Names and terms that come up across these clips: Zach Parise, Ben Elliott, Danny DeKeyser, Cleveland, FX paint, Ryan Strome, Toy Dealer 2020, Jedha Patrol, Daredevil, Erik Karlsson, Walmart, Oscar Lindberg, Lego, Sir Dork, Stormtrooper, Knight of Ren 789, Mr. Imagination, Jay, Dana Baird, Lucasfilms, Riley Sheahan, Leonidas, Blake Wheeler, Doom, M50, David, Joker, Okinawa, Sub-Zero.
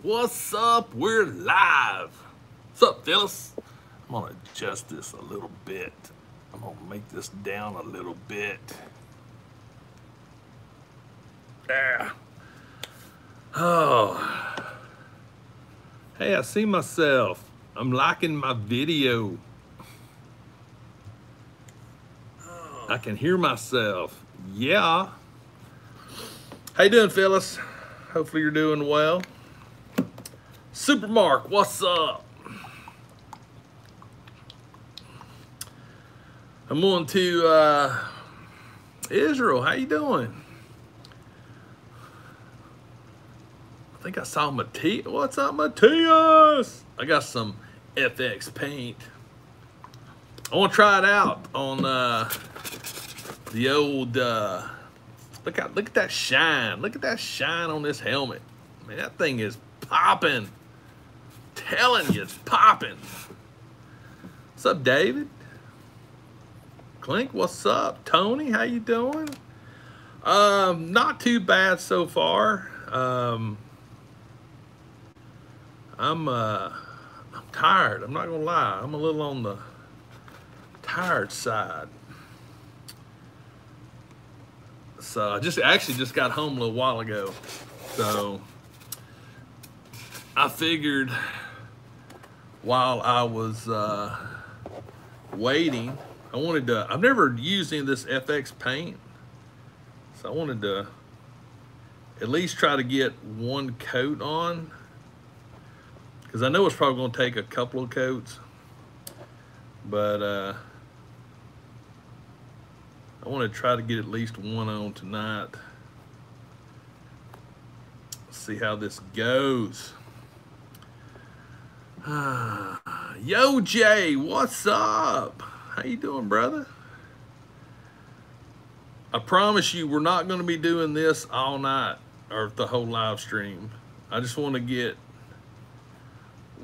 What's up? We're live. What's up, Phyllis? I'm gonna adjust this a little bit. I'm gonna make this down a little bit. There. Oh. Hey, I see myself. I'm liking my video. Oh. I can hear myself. Yeah. How you doing, Phyllis? Hopefully you're doing well. Supermark, what's up? I'm on to Israel. How you doing? I think I saw Matthias. What's up, Matthias? I got some FX paint. I want to try it out on the old. Look at that shine. Look at that shine on this helmet. Man, that thing is popping. Telling you, it's popping. What's up, David? Clink, what's up? Tony, how you doing? Not too bad so far. I'm tired. I'm not gonna lie. I'm a little on the tired side. So I actually just got home a little while ago. So I figured while I was waiting, I've never used any of this FX paint. So I wanted to at least try to get one coat on, because I know it's probably gonna take a couple of coats, but I want to try to get at least one on tonight. See how this goes. Yo, Jay, what's up? How you doing, brother? I promise you, we're not going to be doing this all night or the whole live stream. I just want to get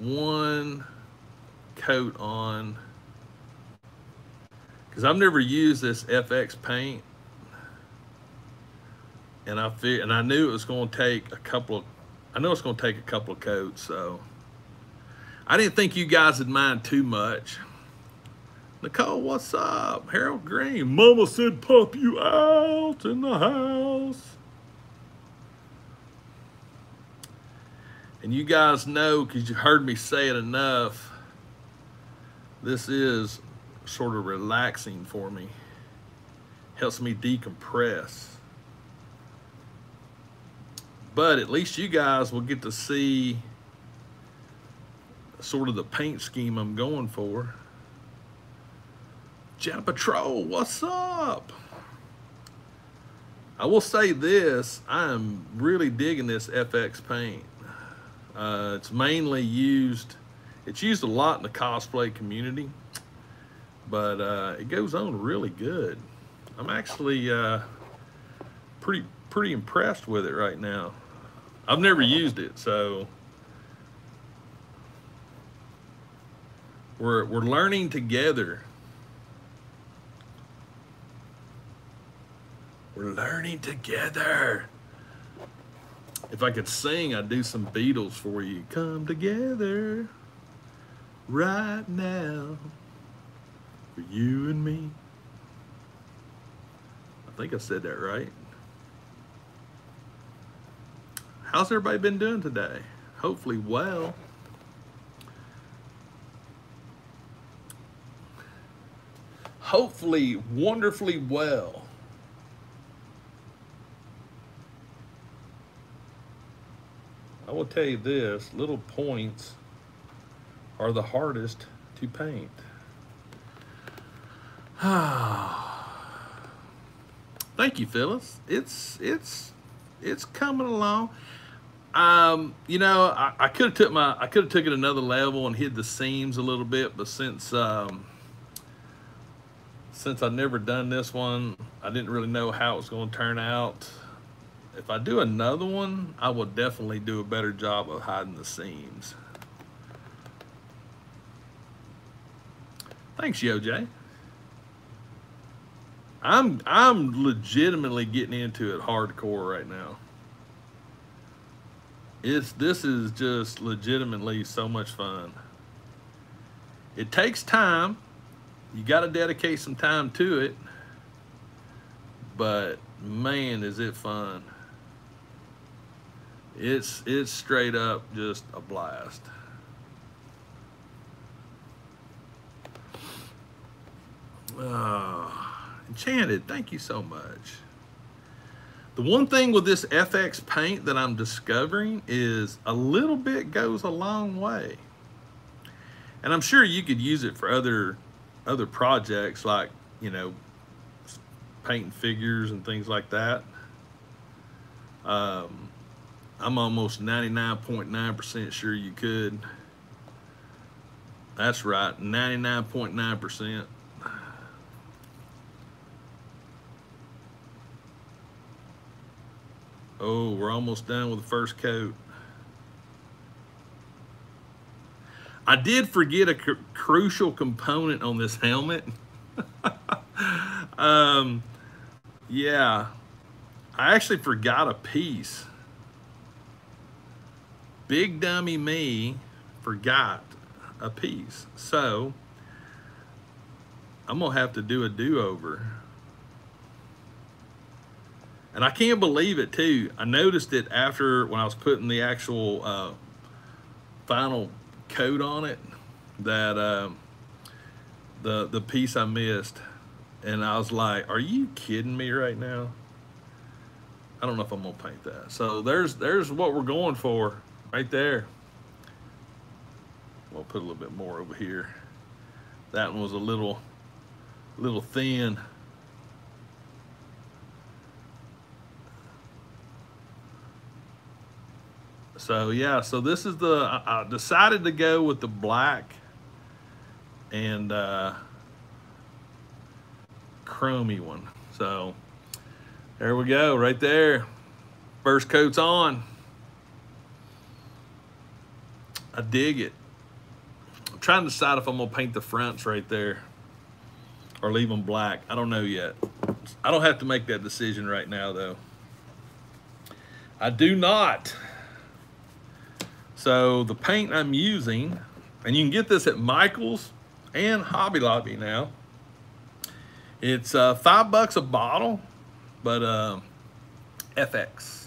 one coat on, because I've never used this FX paint, and I knew it was going to take a couple of, I know it's going to take a couple of coats, so I didn't think you guys would mind too much. Nicole, what's up? Harold Green, Mama said pump you out in the house. And you guys know, because you heard me say it enough, this is sort of relaxing for me. Helps me decompress. But at least you guys will get to see sort of the paint scheme I'm going for. Jedha Patrol, what's up? I will say this, I am really digging this FX paint. It's mainly used, it's used a lot in the cosplay community, but it goes on really good. I'm actually pretty impressed with it right now. I've never used it, so we're learning together. We're learning together. If I could sing, I'd do some Beatles for you. Come together right now. For you and me. I think I said that right. How's everybody been doing today? Hopefully well. Hopefully wonderfully well. I will tell you this, little points are the hardest to paint. Thank you, Phyllis. It's coming along. You know, I could have took it another level and hid the seams a little bit, but since I've never done this one, I didn't really know how it was going to turn out. If I do another one, I will definitely do a better job of hiding the seams. Thanks, Yo-Jay. I'm legitimately getting into it hardcore right now. This is just legitimately so much fun. It takes time. You got to dedicate some time to it. But man, is it fun. It's straight up just a blast. Enchanted, thank you so much. The one thing with this FX paint that I'm discovering is a little bit goes a long way. And I'm sure you could use it for other projects, like, you know, painting figures and things like that. I'm almost 99.9% sure you could. That's right, 99.9%. Oh, we're almost done with the first coat. I did forget a crucial component on this helmet. Yeah, I actually forgot a piece. Big dummy me forgot a piece. So I'm gonna have to do a do-over. And I can't believe it too. I noticed it after when I was putting the actual final coat on it, that the piece I missed. And I was like, are you kidding me right now? I don't know if I'm gonna paint that. So there's what we're going for right there. We'll put a little bit more over here. That one was a little thin. So yeah, so this is the, I decided to go with the black and chromey one. So there we go, right there. First coat's on. I dig it. I'm trying to decide if I'm gonna paint the fronts right there or leave them black. I don't know yet. I don't have to make that decision right now though. I do not. So the paint I'm using, and you can get this at Michael's and Hobby Lobby now. It's $5 a bottle, but FX.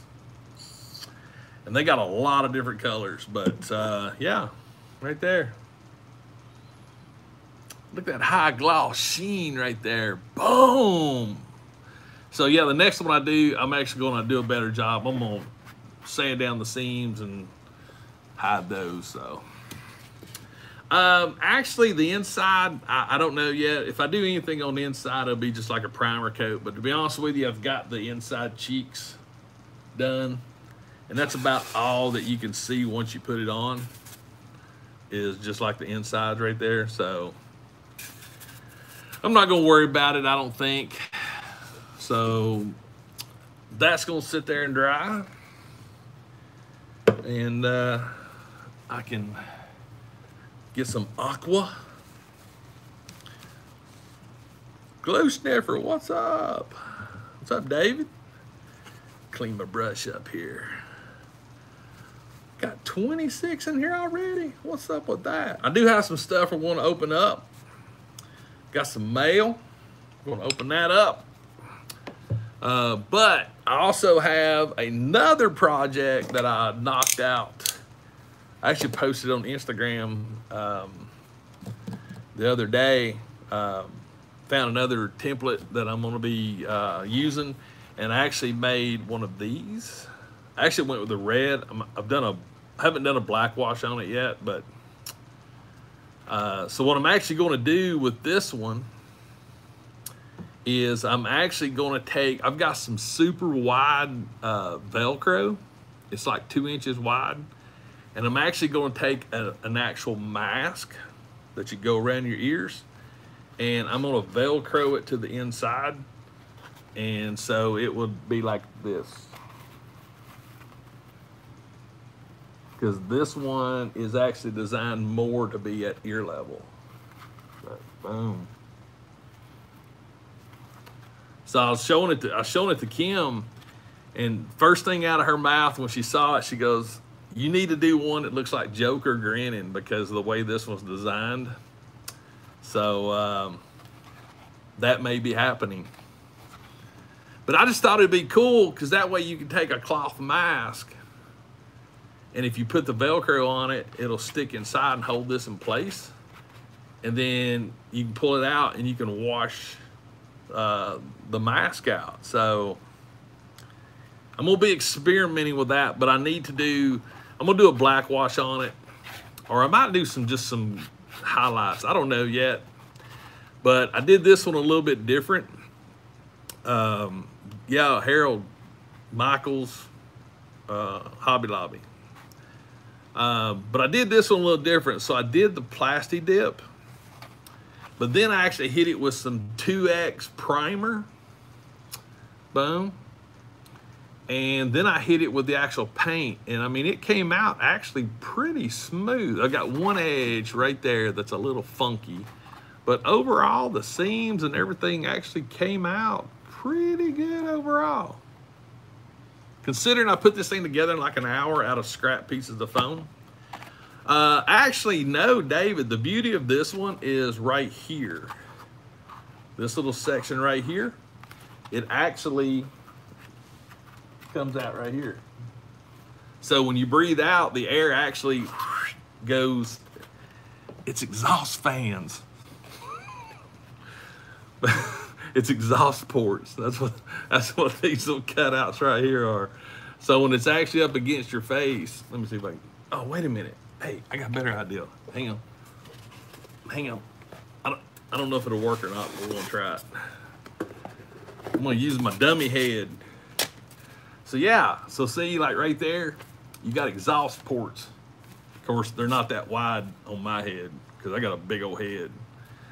And they got a lot of different colors, but yeah, right there. Look at that high gloss sheen right there, boom. So yeah, the next one I do, I'm actually gonna do a better job. I'm gonna sand down the seams and hide those. So actually the inside, I don't know yet. If I do anything on the inside, it'll be just like a primer coat, but to be honest with you, I've got the inside cheeks done, and that's about all that you can see once you put it on, is just like the insides right there. So I'm not gonna worry about it, I don't think. So that's gonna sit there and dry, and I can get some aqua. Glue sniffer, what's up? What's up, David? Clean my brush up here. Got 26 in here already. What's up with that? I do have some stuff I want to open up. Got some mail. I'm going to open that up. But I also have another project that I knocked out. I actually posted on Instagram the other day. Found another template that I'm going to be using, and I actually made one of these. I actually went with the red. I haven't done a black wash on it yet, but so what I'm actually going to do with this one is I'm actually gonna take, I've got some super wide Velcro. It's like 2 inches wide. And I'm actually gonna take an actual mask that you go around your ears, and I'm gonna Velcro it to the inside. And so it would be like this. Because this one is actually designed more to be at ear level. But boom. So I was showing it to Kim, and first thing out of her mouth when she saw it, she goes, You need to do one that looks like Joker grinning because of the way this one's designed. So that may be happening. But I just thought it'd be cool because that way you can take a cloth mask, and if you put the Velcro on it, it'll stick inside and hold this in place. And then you can pull it out and you can wash the mask out. So I'm gonna be experimenting with that, but I need to do, I'm gonna do a black wash on it, or I might do some, just some highlights. I don't know yet, but I did this one a little bit different. Yeah, Harold Michaels, Hobby Lobby. But I did this one a little different. So I did the Plasti Dip, but then I actually hit it with some 2X primer, boom. And then I hit it with the actual paint. And I mean, it came out actually pretty smooth. I got one edge right there that's a little funky, but overall the seams and everything actually came out pretty good overall. Considering I put this thing together in like an hour out of scrap pieces of foam. Actually, no, David, the beauty of this one is right here. This little section right here, it actually comes out right here. So when you breathe out, the air actually goes, it's exhaust fans. It's exhaust ports. That's what these little cutouts right here are. So when it's actually up against your face, let me see if I can, oh, wait a minute. Hey, I got a better idea. Hang on. Hang on. I don't know if it'll work or not, but we're gonna try it. I'm gonna use my dummy head. So yeah, so see, like right there, you got exhaust ports. Of course, they're not that wide on my head because I got a big old head.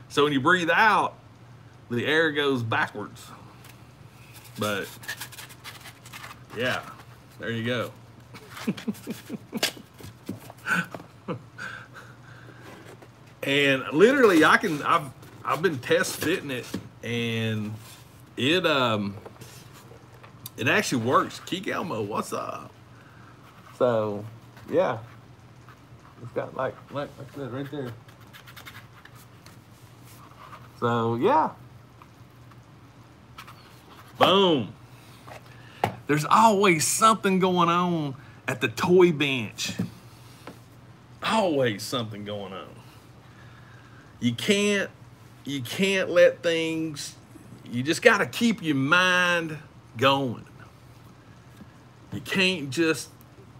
So when you breathe out, the air goes backwards. But yeah, there you go. And literally I've been test fitting it, and it actually works. Keek Elmo, what's up? So yeah, it's got like that right there. So yeah. Boom. There's always something going on at the toy bench. Always something going on. You can't let things, you just got to keep your mind going. You can't just,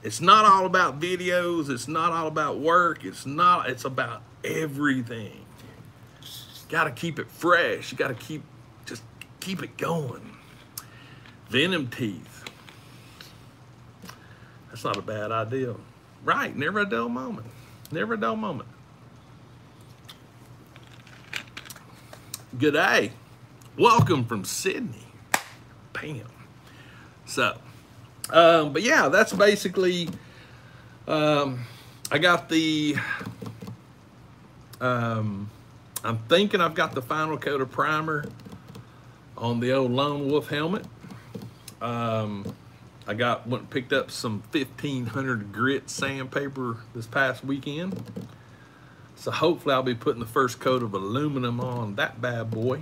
it's not all about videos, it's not all about work, it's about everything. Got to keep it fresh. You got to keep it going. Venom teeth. That's not a bad idea. Right, never a dull moment. Never a dull moment. Good day. Welcome from Sydney. Bam. So, but yeah, that's basically, I got the, I'm thinking I've got the final coat of primer on the old Lone Wolf helmet. I went and picked up some 1500 grit sandpaper this past weekend. So hopefully I'll be putting the first coat of aluminum on that bad boy.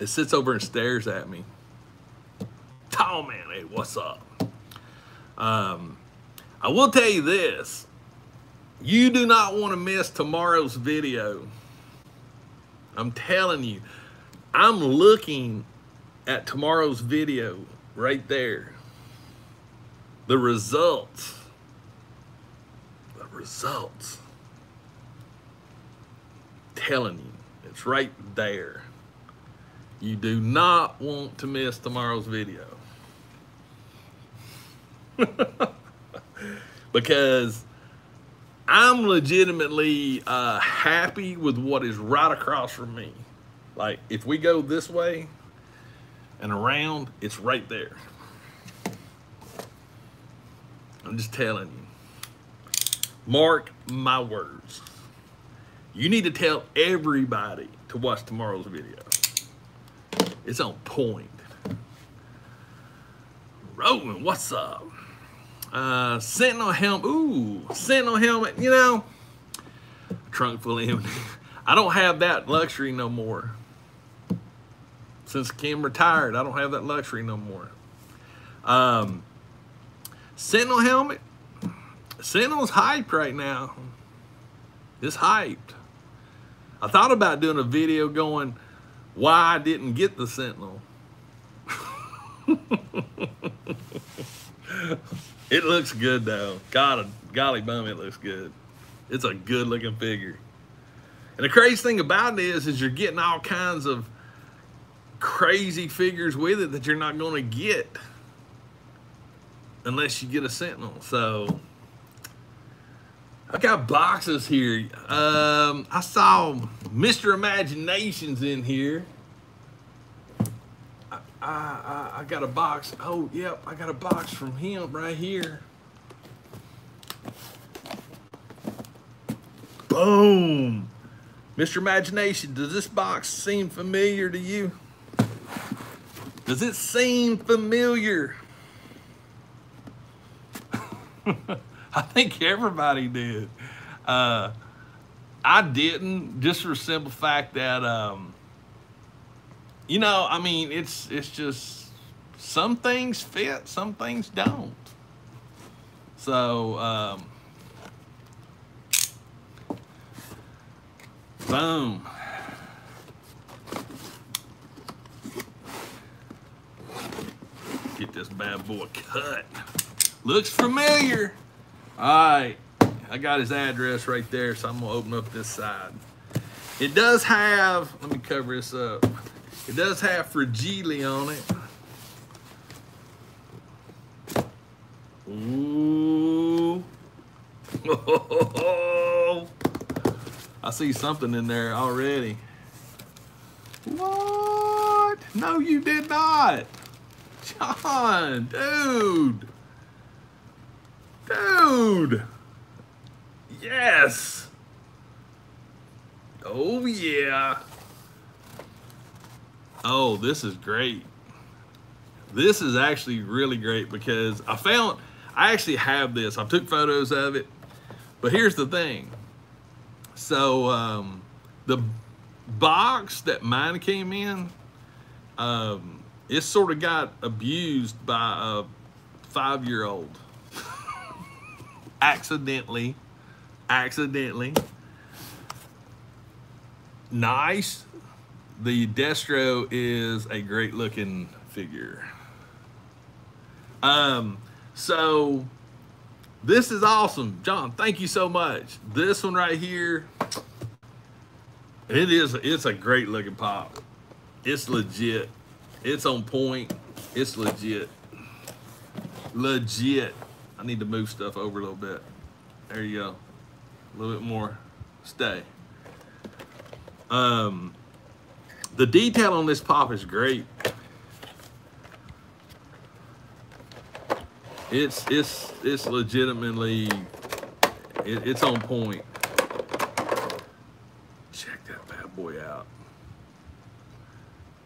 It sits over and stares at me. Tall man, hey, what's up? I will tell you this. You do not want to miss tomorrow's video. I'm telling you, I'm looking at tomorrow's video right there. The results. The results. I'm telling you, it's right there. You do not want to miss tomorrow's video. Because I'm legitimately happy with what is right across from me. Like, if we go this way and around, it's right there. I'm just telling you. Mark my words. You need to tell everybody to watch tomorrow's video. It's on point. rolling. What's up? Sentinel helmet. Ooh, Sentinel helmet. You know, trunk full of him. I don't have that luxury no more. Since Kim retired, I don't have that luxury no more. Sentinel helmet. Sentinel's hyped right now. It's hyped. I thought about doing a video going why I didn't get the Sentinel. It looks good though. Golly bum, it looks good. It's a good looking figure. And the crazy thing about it is you're getting all kinds of crazy figures with it that you're not gonna get unless you get a Sentinel. So I got boxes here. I saw Mr. Imagination's in here. I got a box. Oh, yep, I got a box from him right here. Boom. Mr. Imagination, does this box seem familiar to you? Does it seem familiar? I think everybody did. I didn't, just for the simple fact that, you know, I mean, it's just some things fit, some things don't. So, boom. Get this bad boy cut. Looks familiar. Alright, I got his address right there, so I'm gonna open up this side. It does have, let me cover this up. It does have Fragile on it. Ooh. Oh, I see something in there already. What? No, you did not. John, dude. Dude, yes. Oh yeah. Oh, this is great. This is actually really great because I actually have this. I took photos of it, but here's the thing. So the box that mine came in, it sort of got abused by a 5-year-old. Accidentally. Nice. The Destro is a great looking figure. So this is awesome. John, thank you so much. This one right here, it's a great looking pop. It's legit. It's on point. It's legit. Legit. I need to move stuff over a little bit. There you go. A little bit more. Stay. The detail on this pop is great. It's legitimately, it's on point. Check that bad boy out.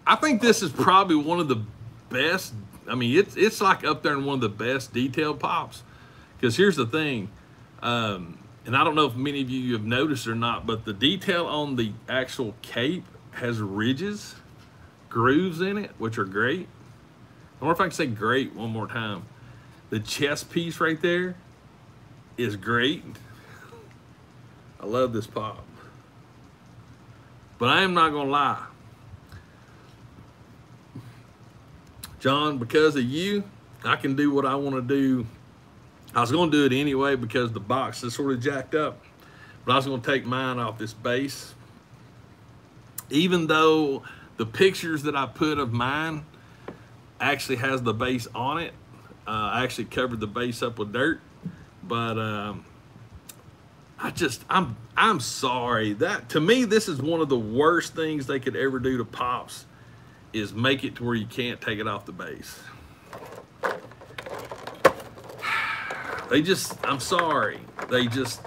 I think this is probably one of the best. I mean, it's like up there in one of the best detailed pops. Because here's the thing, and I don't know if many of you have noticed or not, but the detail on the actual cape has ridges, grooves in it, which are great. I wonder if I can say great one more time. The chest piece right there is great. I love this pop. But I am not going to lie. John, because of you, I can do what I want to do. I was going to do it anyway because the box is sort of jacked up, but I was going to take mine off this base. Even though the pictures that I put of mine actually has the base on it, I actually covered the base up with dirt, but I'm sorry. That, to me, this is one of the worst things they could ever do to pops, is make it to where you can't take it off the base. They just, I'm sorry. They just,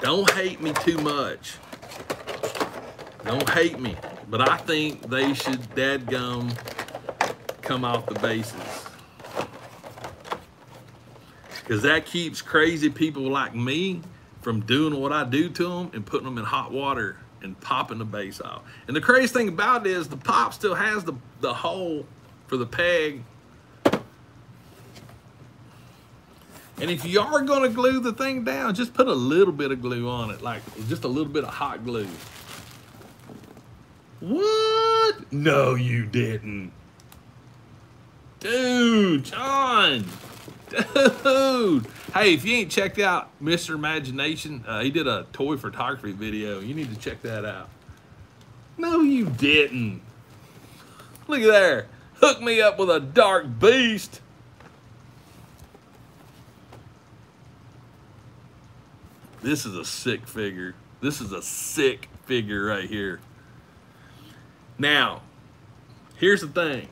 don't hate me too much. Don't hate me, but I think they should dadgum come off the bases. Because that keeps crazy people like me from doing what I do to them and putting them in hot water and popping the base off. And the crazy thing about it is the pop still has the hole for the peg. And if you are going to glue the thing down, just put a little bit of glue on it, like just a little bit of hot glue. What? No, you didn't. Dude, John. Dude. Hey, if you ain't checked out Mr. Imagination, he did a toy photography video. You need to check that out. No, you didn't. Look at there. Hook me up with a dark beast. This is a sick figure. This is a sick figure right here. Now, here's the thing.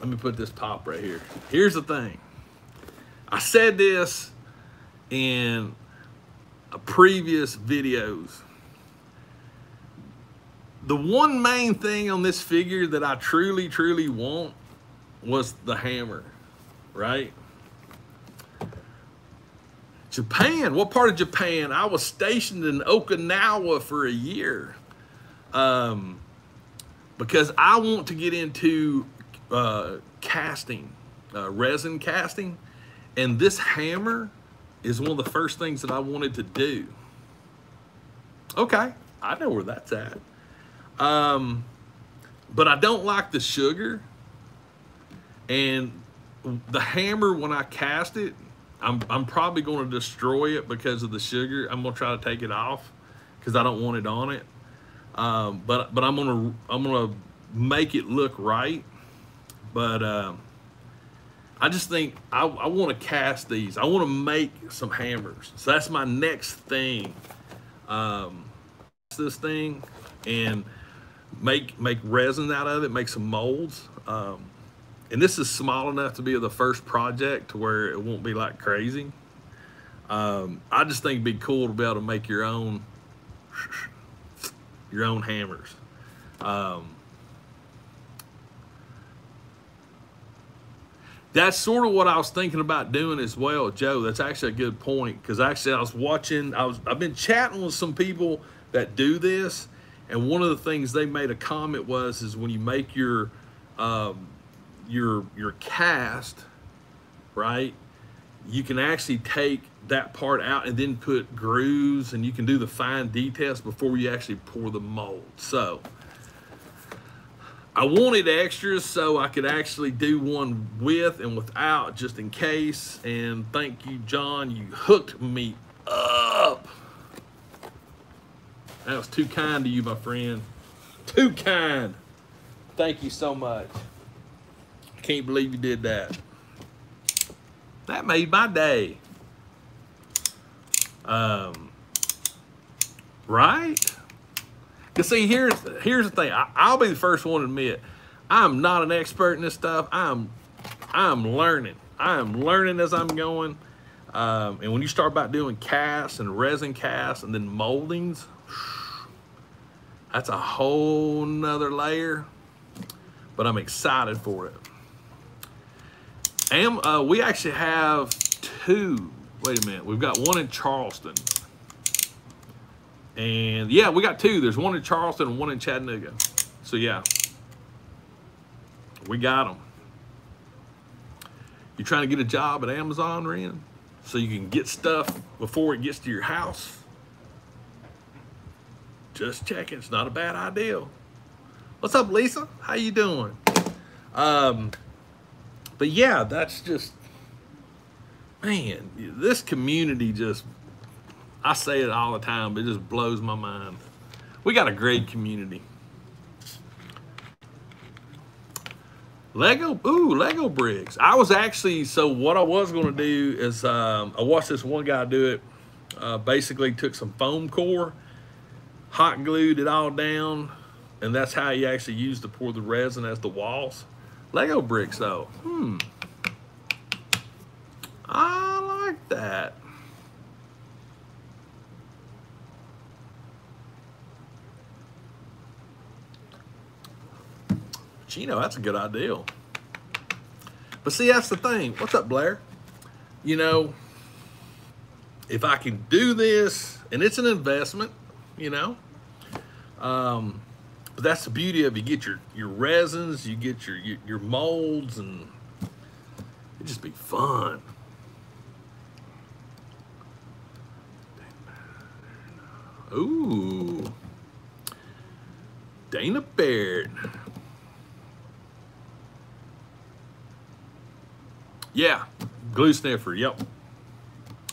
Let me put this pop right here. Here's the thing. I said this in a previous videos. The one main thing on this figure that I truly, truly want was the hammer, right? Japan, what part of Japan? I was stationed in Okinawa for a year because I want to get into casting, resin casting, and this hammer is one of the first things that I wanted to do. Okay, I know where that's at. But I don't like the sugar, and the hammer when I cast it, I'm probably going to destroy it because of the sugar. I'm going to try to take it off because I don't want it on it. But I'm going to make it look right. But I just think I want to cast these. I want to make some hammers. So that's my next thing. This thing and make resin out of it. Make some molds. And this is small enough to be the first project to where it won't be like crazy. I just think it'd be cool to be able to make your own hammers. That's sort of what I was thinking about doing as well, Joe. That's actually a good point, because actually I've been chatting with some people that do this, and one of the things they made a comment was is when you make your cast, right, you can actually take that part out and then put grooves, and you can do the fine details before you actually pour the mold. So I wanted extras so I could actually do one with and without, just in case. And thank you, John, you hooked me up. That was too kind to you, my friend. Too kind. Thank you so much. Can't believe you did that. That made my day. Right? Cause see, here's the thing. I'll be the first one to admit, I'm not an expert in this stuff. I'm learning. I am learning as I'm going. And when you start about doing casts and resin casts and then moldings, that's a whole nother layer. But I'm excited for it. And we actually have two. Wait a minute. We've got one in Charleston. And yeah, we got two. There's one in Charleston and one in Chattanooga. So yeah, we got them. You're trying to get a job at Amazon, Ren? So you can get stuff before it gets to your house? Just checking. It's not a bad idea. What's up, Lisa? How you doing? But yeah, that's just, man, this community just, I say it all the time, but it just blows my mind. We got a great community. Lego, ooh, Lego bricks. I was actually, so what I was gonna do is, I watched this one guy do it, basically took some foam core, hot glued it all down, and that's how you actually used to pour the resin as the walls. Lego bricks though, I like that. Chino, that's a good idea. But see, that's the thing. What's up, Blair? You know, if I can do this, and it's an investment, you know, but that's the beauty of, you get your resins, you get your molds, and it'd just be fun. Ooh, Dana Baird. Yeah, glue sniffer, yep.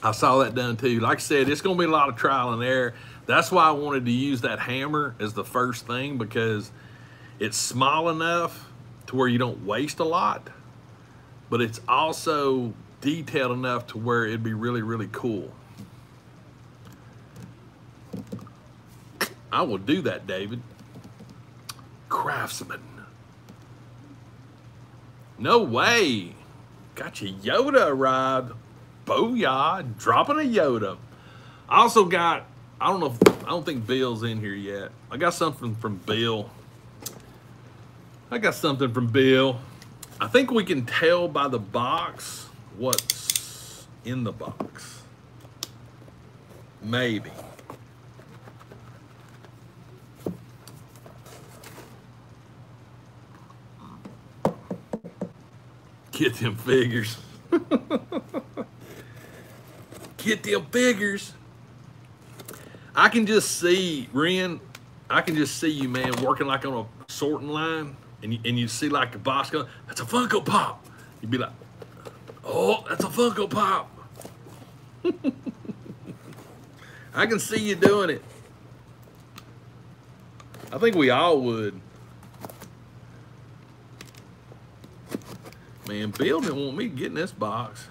I saw that done too. Like I said, it's gonna be a lot of trial and error. That's why I wanted to use that hammer as the first thing, because it's small enough to where you don't waste a lot, but it's also detailed enough to where it'd be really, really cool. I will do that, David. Craftsman. No way. Got your Yoda arrived. Booyah. Dropping a Yoda. I also got, I don't think Bill's in here yet. I got something from Bill. I think we can tell by the box what's in the box. Maybe. Get them figures. Get them figures. I can just see, Ren, I can just see you, man, working like on a sorting line, and you see like a box going, that's a Funko Pop. You'd be like, oh, that's a Funko Pop. I can see you doing it. I think we all would. Man, Bill didn't want me to get in this box.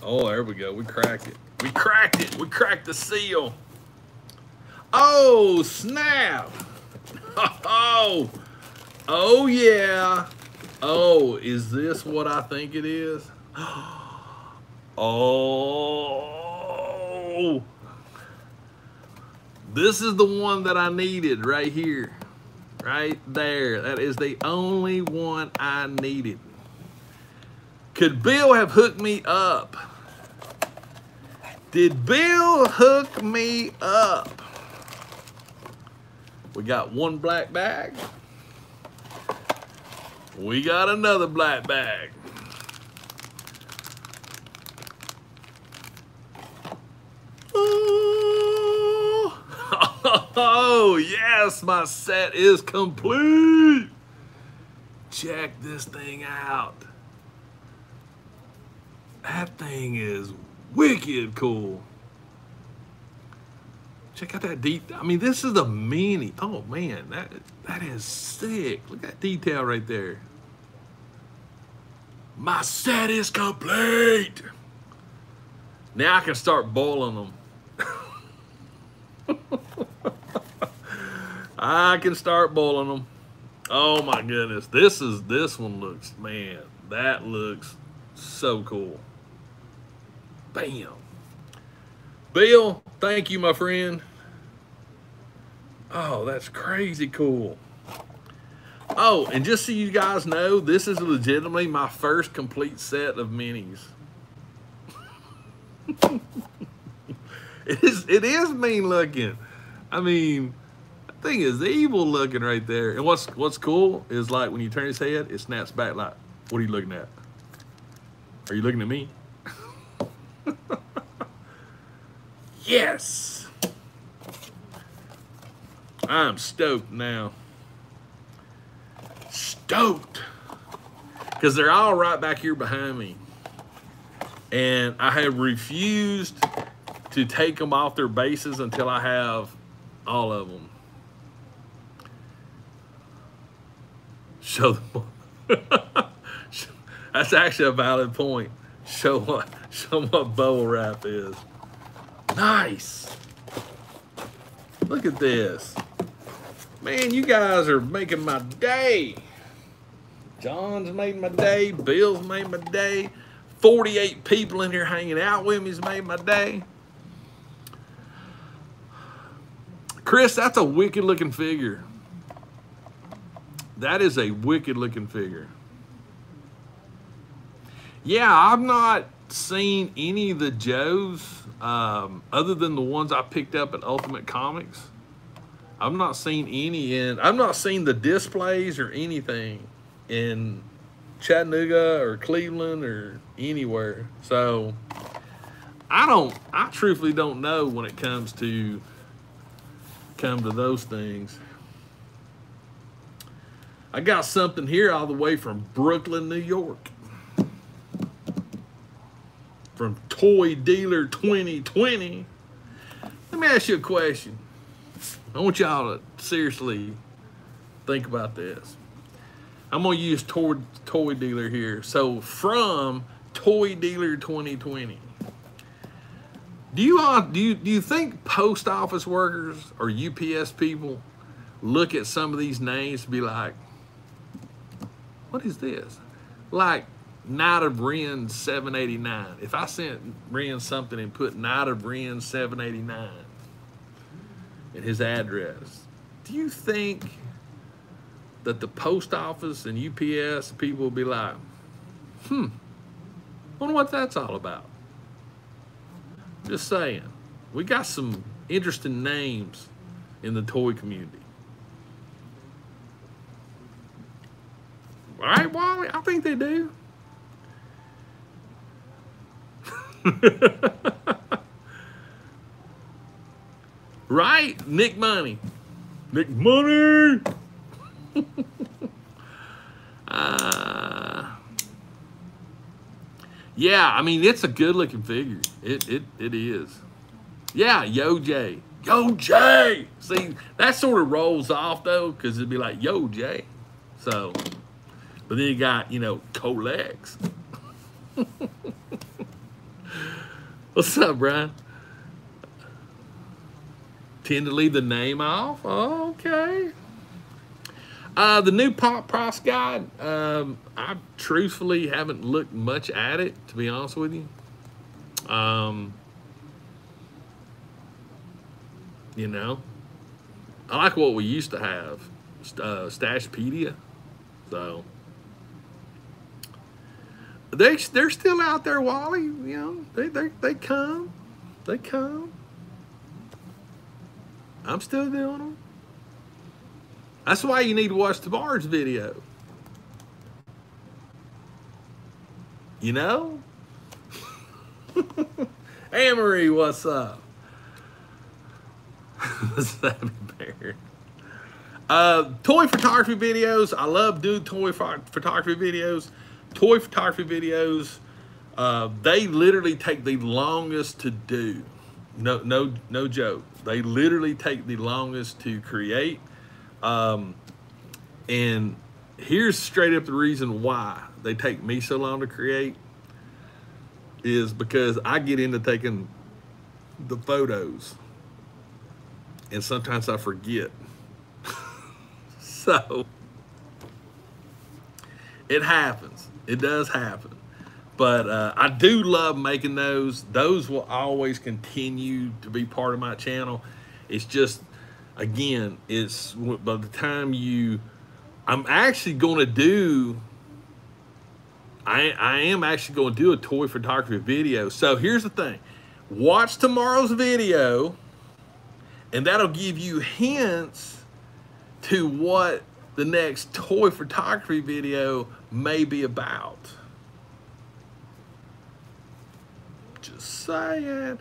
Oh, there we go. We cracked it. We cracked it. We cracked the seal. Oh, snap. Oh, oh, yeah. Oh, is this what I think it is? Oh. This is the one that I needed right here. Right there. That is the only one I needed. Could Bill have hooked me up? Did Bill hook me up? We got one black bag. We got another black bag. Oh, yes, my set is complete. Check this thing out. That thing is wicked cool. Check out that detail. I mean, this is a mini. Oh, man, that is sick. Look at that detail right there. My set is complete. Now I can start boiling them. I can start boiling them. Oh my goodness. This one looks, man, that looks so cool. Bam. Bill, thank you, my friend. Oh, that's crazy cool. Oh, and just so you guys know, this is legitimately my first complete set of minis. It is mean looking. I mean, thing is evil looking right there. And what's cool is, like, when you turn his head, it snaps back like, what are you looking at? Are you looking at me? Yes! I'm stoked now. Stoked! Because they're all right back here behind me. And I have refused to take them off their bases until I have all of them. Show them. That's actually a valid point. Show what bubble wrap is. Nice. Look at this. Man, you guys are making my day. John's made my day. Bill's made my day. 48 people in here hanging out with me's made my day. Chris, that's a wicked looking figure. That is a wicked looking figure. Yeah, I've not seen any of the Joes other than the ones I picked up at Ultimate Comics. I've not seen any in, I've not seen the displays or anything in Chattanooga or Cleveland or anywhere. So I truthfully don't know when it comes to those things. I got something here all the way from Brooklyn, New York, from Toy Dealer 2020. Let me ask you a question. I want y'all to seriously think about this. I'm gonna use Toy Dealer here. So from Toy Dealer 2020, do you think post office workers or UPS people look at some of these names and be like, what is this? Like Knight of Ren 789. If I sent Ren something and put Knight of Ren 789 and his address, do you think that the post office and UPS people will be like, wonder what that's all about? Just saying, we got some interesting names in the toy community. All right, Wally, I think they do. Right, Nick Money. Nick Money. Yeah, I mean, it's a good-looking figure. It is. Yeah, Yo Jay. Yo Jay! See, that sort of rolls off, though, because it'd be like, Yo Jay. So, but then you got, you know, Colex. What's up, Brian? Tend to leave the name off? Oh, okay. The new Pop Price Guide, I truthfully haven't looked much at it, to be honest with you. You know, I like what we used to have, Stashpedia. So, they're still out there, Wally, you know, they come. I'm still doing them. That's why you need to watch tomorrow's video. You know? Amory, what's up? Toy photography videos. I love doing toy photography videos. Toy photography videos, they literally take the longest to do. No joke. They literally take the longest to create. And here's straight up the reason why they take me so long to create is because I get into taking the photos and sometimes I forget. So it happens. It does happen. But I do love making those. Those will always continue to be part of my channel. It's just, again, it's by the time you, I am actually going to do a toy photography video. So here's the thing. Watch tomorrow's video, and that'll give you hints to what the next toy photography video may be about. Just saying.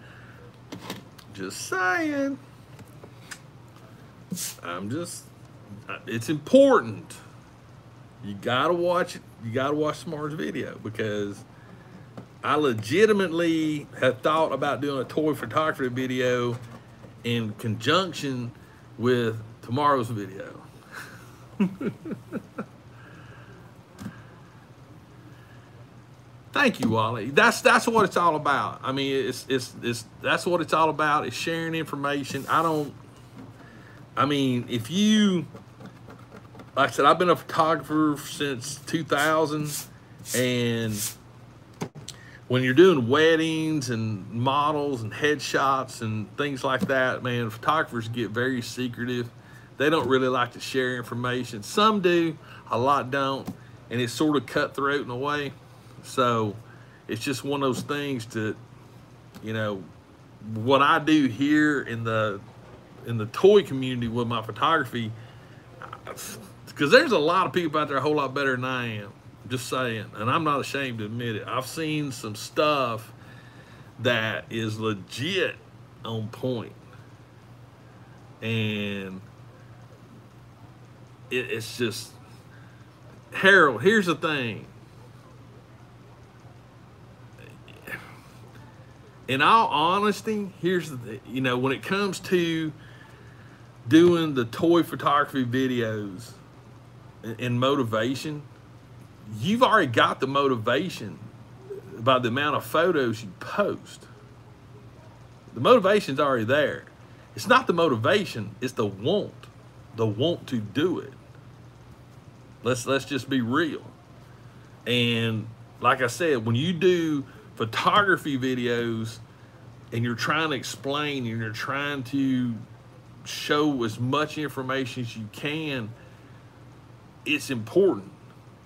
Just saying. It's important. You gotta watch it. You gotta watch tomorrow's video, because I legitimately have thought about doing a toy photography video in conjunction with tomorrow's video. Thank you, Wally. That's what it's all about. I mean, that's what it's all about. It's sharing information. I mean, if you, like I said, I've been a photographer since 2000, and when you're doing weddings and models and headshots and things like that, man, photographers get very secretive. They don't really like to share information. Some do, a lot don't, and it's sort of cutthroat in a way. So it's just one of those things that, you know, what I do here in the toy community with my photography, because there's a lot of people out there a whole lot better than I am, just saying, and I'm not ashamed to admit it. I've seen some stuff that is legit on point, and it's just, Harold, here's the thing. In all honesty, here's the, you know, when it comes to doing the toy photography videos and motivation, you've already got the motivation by the amount of photos you post. The motivation's already there. It's not the motivation, it's the want to do it. Let's just be real. And like I said, when you do photography videos and you're trying to explain and you're trying to show as much information as you can, it's important,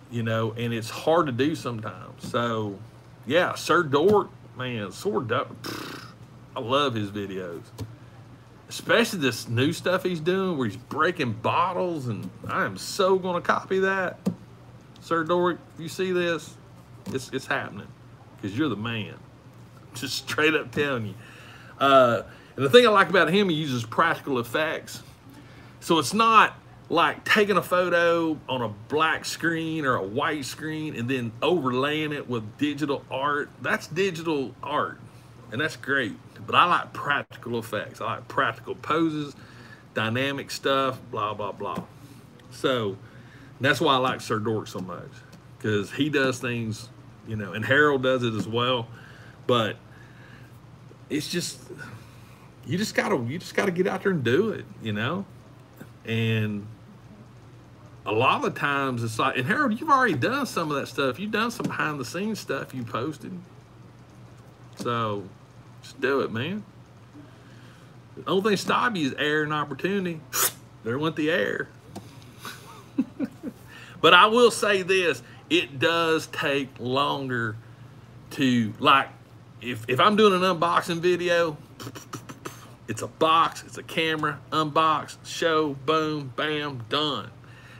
you know, and it's hard to do sometimes. So yeah, Sir Dork, man, Sir Dork, I love his videos, especially this new stuff he's doing where he's breaking bottles, and I am so gonna copy that. Sir Dork, if you see this, it's happening, because you're the man. Just straight up telling you. And the thing I like about him, he uses practical effects. So it's not like taking a photo on a black screen or a white screen and then overlaying it with digital art. That's digital art, and that's great. But I like practical effects. I like practical poses, dynamic stuff, blah, blah, blah. So that's why I like Sir Dork so much, because he does things, you know, and Harold does it as well. But it's just, you just gotta get out there and do it, you know. And a lot of the times it's like, and Harold, you've already done some of that stuff. You've done some behind the scenes stuff you posted. So just do it, man. The only thing stopping you is air and opportunity. There went the air. But I will say this. It does take longer to, like, if I'm doing an unboxing video, it's a box, it's a camera, unbox, show, boom, bam, done.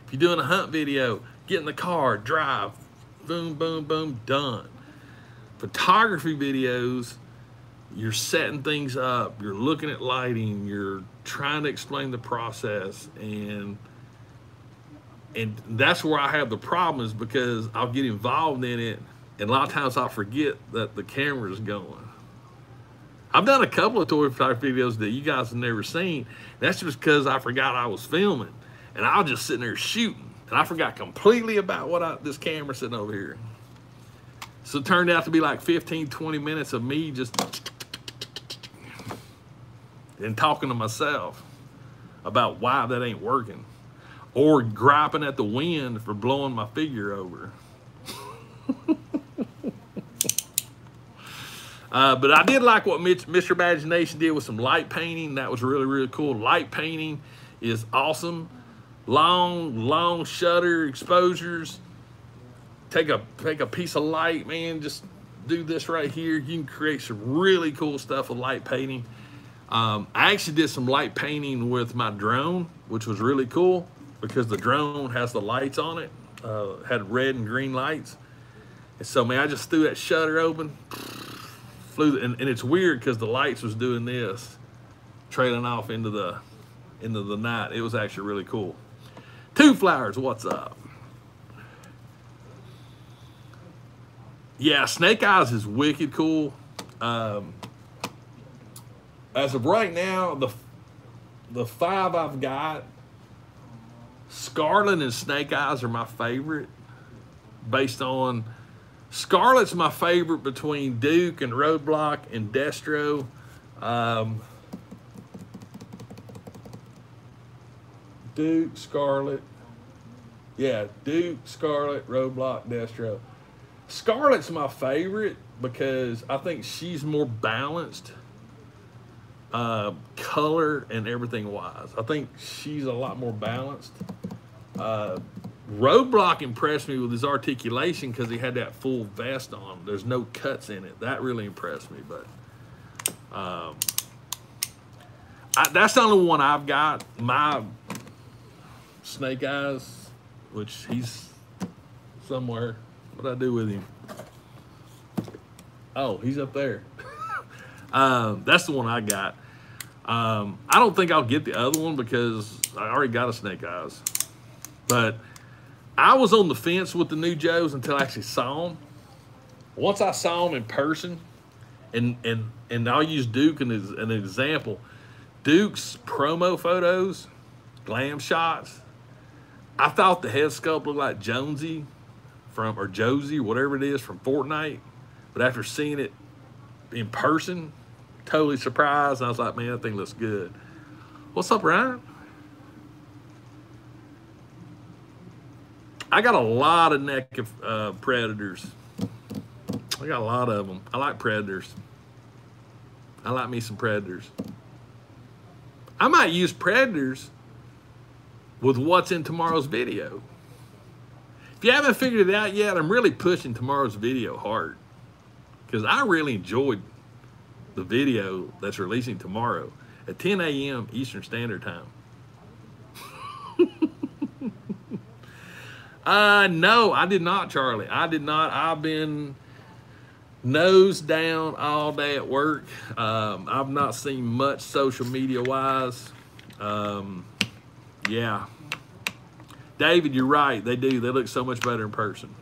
If you're doing a hunt video, get in the car, drive, boom, boom, boom, done. Photography videos, you're setting things up, you're looking at lighting, you're trying to explain the process, and that's where I have the problem, is because I'll get involved in it, and a lot of times I'll forget that the camera's going. I've done a couple of toy photography videos that you guys have never seen. That's just because I forgot I was filming, and I was just sitting there shooting, and I forgot completely about this camera sitting over here. So it turned out to be like 15-20 minutes of me just and talking to myself about why that ain't working, or griping at the wind for blowing my figure over. But I did like what Mr. Imagination did with some light painting. That was really, really cool. Light painting is awesome. Long shutter exposures. Take a piece of light, man, just do this right here. You can create some really cool stuff with light painting. I actually did some light painting with my drone, which was really cool, because the drone has the lights on it, had red and green lights. And so, man, I just threw that shutter open, flew, and it's weird because the lights was doing this, trailing off into the night. It was actually really cool. Two Flowers, what's up? Yeah, Snake Eyes is wicked cool. As of right now, the five I've got, Scarlet and Snake Eyes are my favorite. Based on, Scarlet's my favorite between Duke and Roadblock and Destro. Duke, Scarlet. Yeah, Duke, Scarlet, Roadblock, Destro. Scarlet's my favorite because I think she's more balanced. color and everything wise. I think she's a lot more balanced. Roadblock impressed me with his articulation because he had that full vest on. There's no cuts in it. That really impressed me. But that's the only one I've got. My Snake Eyes, which he's somewhere. What'd I do with him? Oh, he's up there. That's the one I got. I don't think I'll get the other one because I already got a Snake Eyes. But I was on the fence with the new Joes until I actually saw them. Once I saw them in person, and I'll use Duke as an example. Duke's promo photos, glam shots, I thought the head sculpt looked like Jonesy from, or Josie, whatever it is, from Fortnite. But after seeing it in person, totally surprised. I was like, man, that thing looks good. What's up, Ryan? I got a lot of neck of Predators. I got a lot of them. I like Predators. I like me some Predators. I might use Predators with what's in tomorrow's video. If you haven't figured it out yet, I'm really pushing tomorrow's video hard, because I really enjoyed the video that's releasing tomorrow at 10 a.m. Eastern Standard Time. No, I did not, Charlie. I did not. I've been nose down all day at work. I've not seen much social media-wise. Yeah. David, you're right. They do. They look so much better in person.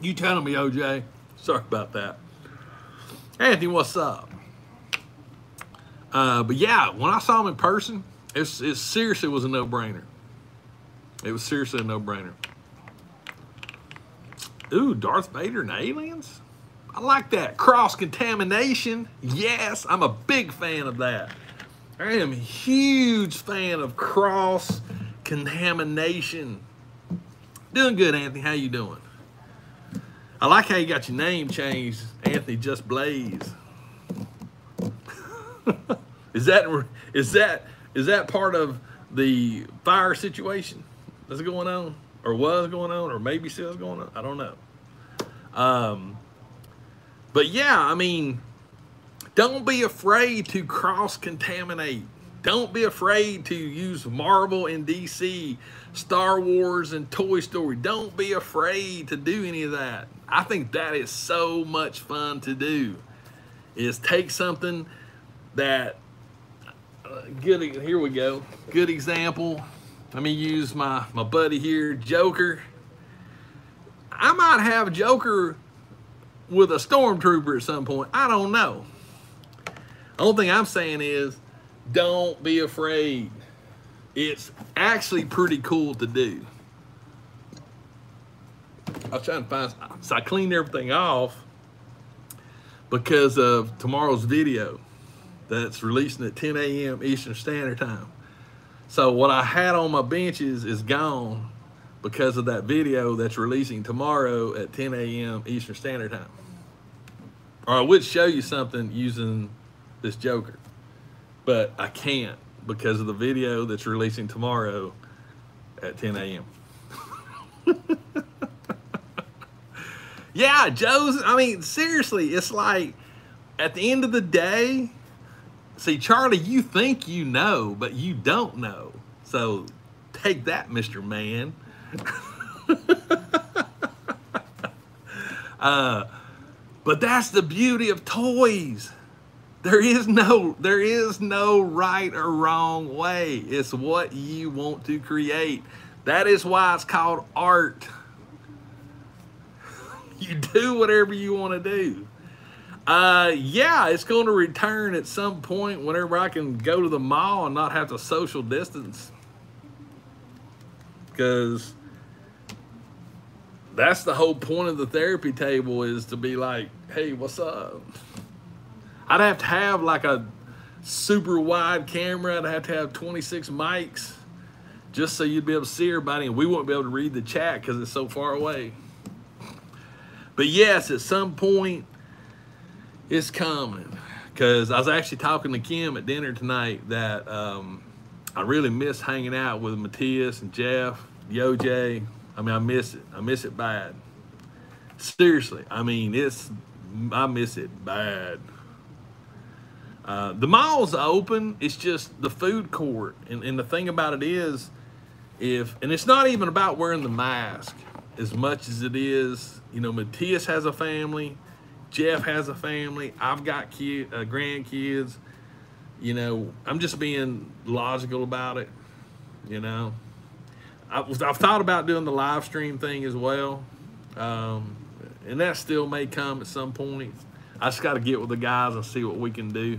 You telling me, OJ? Sorry about that. Anthony, what's up? But yeah, when I saw him in person, it seriously was a no-brainer. It was seriously a no-brainer. Ooh, Darth Vader and aliens? I like that. Cross-contamination. Yes, I'm a big fan of that. I am a huge fan of cross-contamination. Doing good, Anthony. How you doing? I like how you got your name changed, Anthony Just Blaze. Is that part of the fire situation that's going on, or was going on, or maybe still is going on? I don't know. But yeah, I mean, don't be afraid to cross-contaminate. Don't be afraid to use Marvel and DC, Star Wars and Toy Story. Don't be afraid to do any of that. I think that is so much fun to do, is take something that, good, here we go, good example. Let me use my buddy here, Joker. I might have Joker with a Stormtrooper at some point. I don't know. The only thing I'm saying is, don't be afraid. It's actually pretty cool to do. I was trying to find, so I cleaned everything off because of tomorrow's video that's releasing at 10 a.m. Eastern Standard Time. So what I had on my benches is gone because of that video that's releasing tomorrow at 10 a.m. Eastern Standard Time. Or I would show you something using this Joker, but I can't because of the video that's releasing tomorrow at 10 a.m. Yeah, Joe's, I mean, seriously, it's like at the end of the day, see, Charlie, you think you know, but you don't know. So take that, Mr. Man. But that's the beauty of toys. There is no right or wrong way. It's what you want to create. That is why it's called art. You do whatever you want to do. Yeah, it's going to return at some point whenever I can go to the mall and not have to social distance. Because that's the whole point of the therapy table, is to be like, hey, what's up? I'd have to have like a super wide camera. I'd have to have 26 mics just so you'd be able to see everybody, and we wouldn't be able to read the chat because it's so far away. But yes, at some point, it's coming. Because I was actually talking to Kim at dinner tonight that I really miss hanging out with Matthias and Jeff, Yo Jay. I mean, I miss it. I miss it bad. Seriously, I mean, I miss it bad. The mall's open. It's just the food court. And the thing about it is, and it's not even about wearing the mask as much as it is, you know, Matthias has a family. Jeff has a family. I've got grandkids. You know, I'm just being logical about it. You know, I've thought about doing the live stream thing as well. And that still may come at some point. I just got to get with the guys and see what we can do.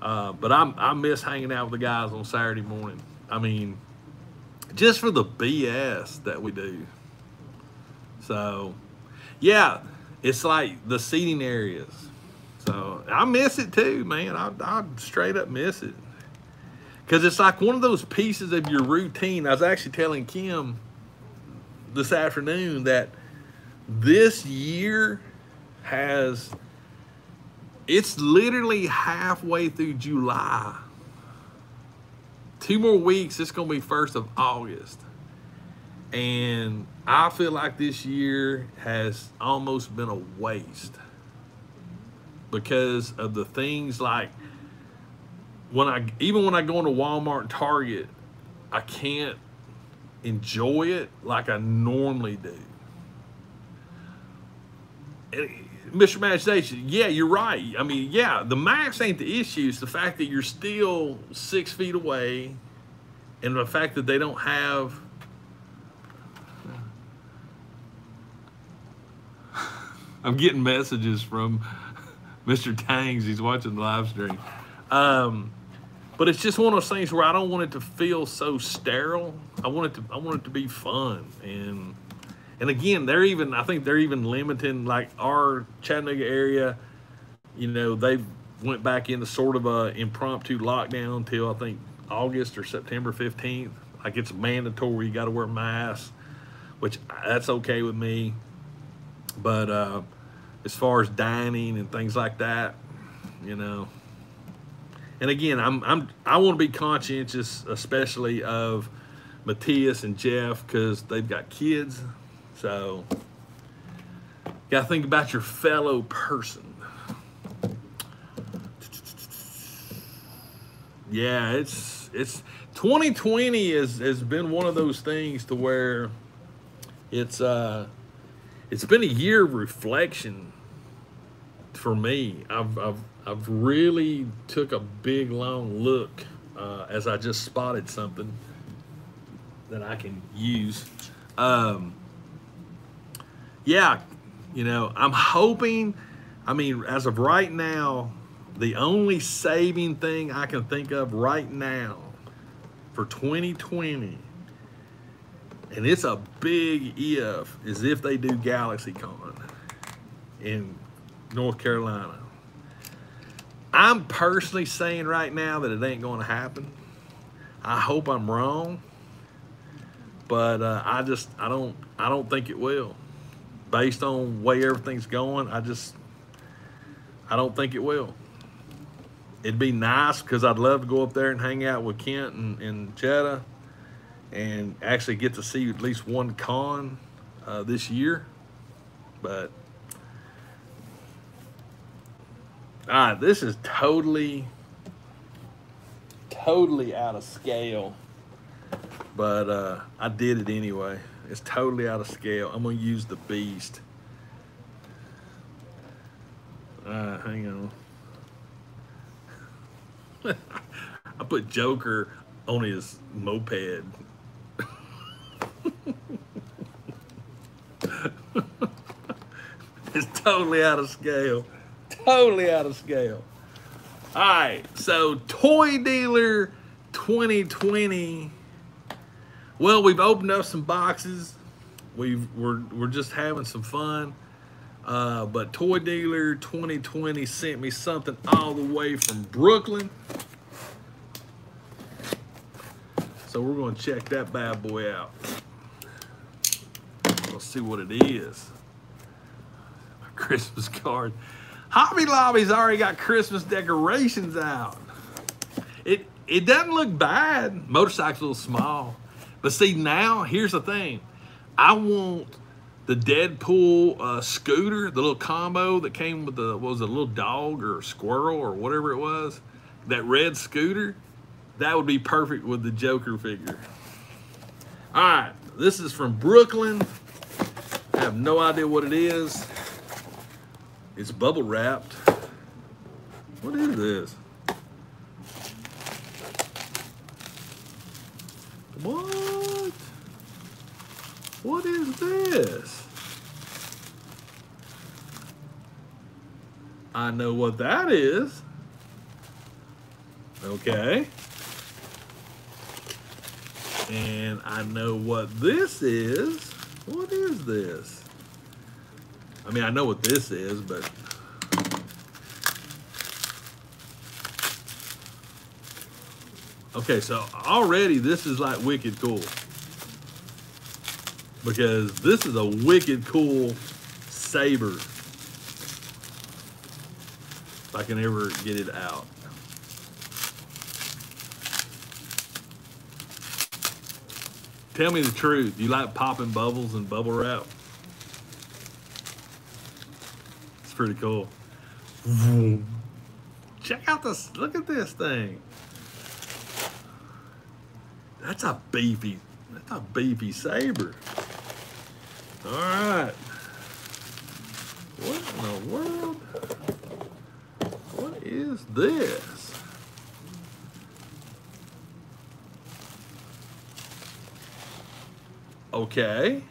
But I miss hanging out with the guys on Saturday morning. I mean, just for the BS that we do. So, yeah. It's like the seating areas. So I miss it too, man. I straight up miss it. Because it's like one of those pieces of your routine. I was actually telling Kim this afternoon that this year it's literally halfway through July. 2 more weeks, it's going to be 1st of August. And I feel like this year has almost been a waste because of the things like even when I go into Walmart and Target, I can't enjoy it like I normally do. Mr. Imagination, yeah, you're right. I mean, yeah, the max ain't the issue. It's the fact that you're still 6 feet away and the fact that they don't have... I'm getting messages from Mr. Tangs. He's watching the live stream. But it's just one of those things where I don't want it to feel so sterile. I want it to be fun. And again, I think they're even limiting like our Chattanooga area. You know, they went back into sort of a impromptu lockdown till I think August or September 15th. Like it's mandatory. You got to wear masks, which that's okay with me. But as far as dining and things like that, you know, and again, I want to be conscientious, especially of Matthias and Jeff, because they've got kids. So got to think about your fellow person. Yeah, it's 2020 has been one of those things to where it's been a year of reflection for me. I've really took a big long look as I just spotted something that I can use. Yeah, you know, I'm hoping. I mean, as of right now, the only saving thing I can think of right now for 2020. And it's a big if, is if they do GalaxyCon in North Carolina. I'm personally saying right now that it ain't going to happen. I hope I'm wrong, but I don't think it will. Based on way everything's going, I don't think it will. It'd be nice because I'd love to go up there and hang out with Kent and Jedha, and actually get to see at least one con this year. But this is totally out of scale, but I did it anyway. It's totally out of scale. I'm gonna use the beast. Hang on. I put Joker on his moped. It's totally out of scale. Totally out of scale. All right, so Toy Dealer 2020. Well, we've opened up some boxes. We're just having some fun. But Toy Dealer 2020 sent me something all the way from Brooklyn. So we're going to check that bad boy out. Let's see what it is. Christmas card. Hobby Lobby's already got Christmas decorations out. It doesn't look bad. Motorcycle's a little small. But see, now, here's the thing. I want the Deadpool scooter, the little combo that came with the, what was it, a little dog or squirrel or whatever it was, that red scooter. That would be perfect with the Joker figure. All right, this is from Brooklyn. I have no idea what it is. It's bubble wrapped. What is this? What? What is this? I know what that is. Okay. And I know what this is. What is this? I mean, I know what this is, but... Okay, so already this is like wicked cool. Because this is a wicked cool saber. If I can ever get it out. Tell me the truth. Do you like popping bubbles and bubble wrap? It's pretty cool. Check out this. Look at this thing. That's a beefy saber. All right. What in the world? What is this? Okay.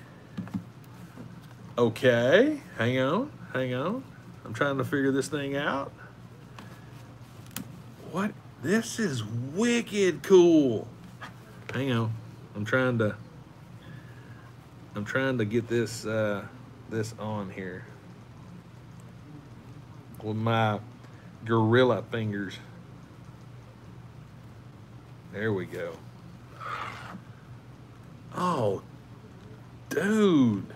Okay. Hang on. Hang on. I'm trying to figure this thing out. What? This is wicked cool. Hang on. I'm trying to get this this on here with my gorilla fingers. There we go. Oh, dude,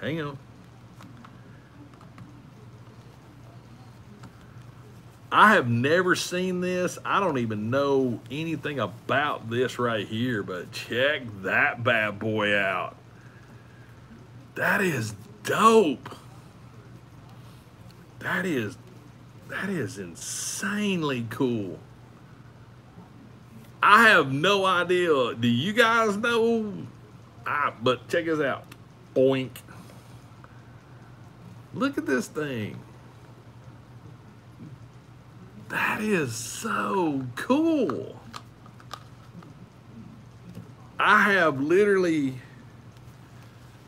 hang on. I have never seen this. I don't even know anything about this right here, but check that bad boy out. That is dope. That is insanely cool. I have no idea. Do you guys know? But check this out. Boink. Look at this thing. That is so cool. I have literally,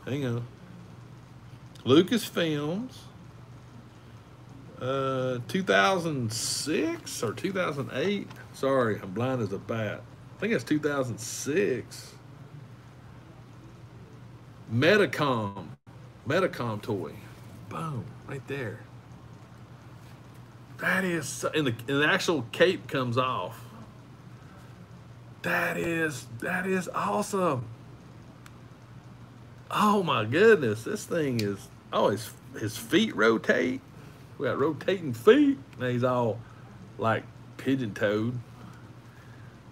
hang on, Lucasfilms, 2006 or 2008. Sorry, I'm blind as a bat. I think it's 2006. Metacom toy. Boom, right there. That is so, and the actual cape comes off. That is awesome. Oh my goodness, this thing is, oh, his feet rotate. We got rotating feet. Now he's all like pigeon-toed.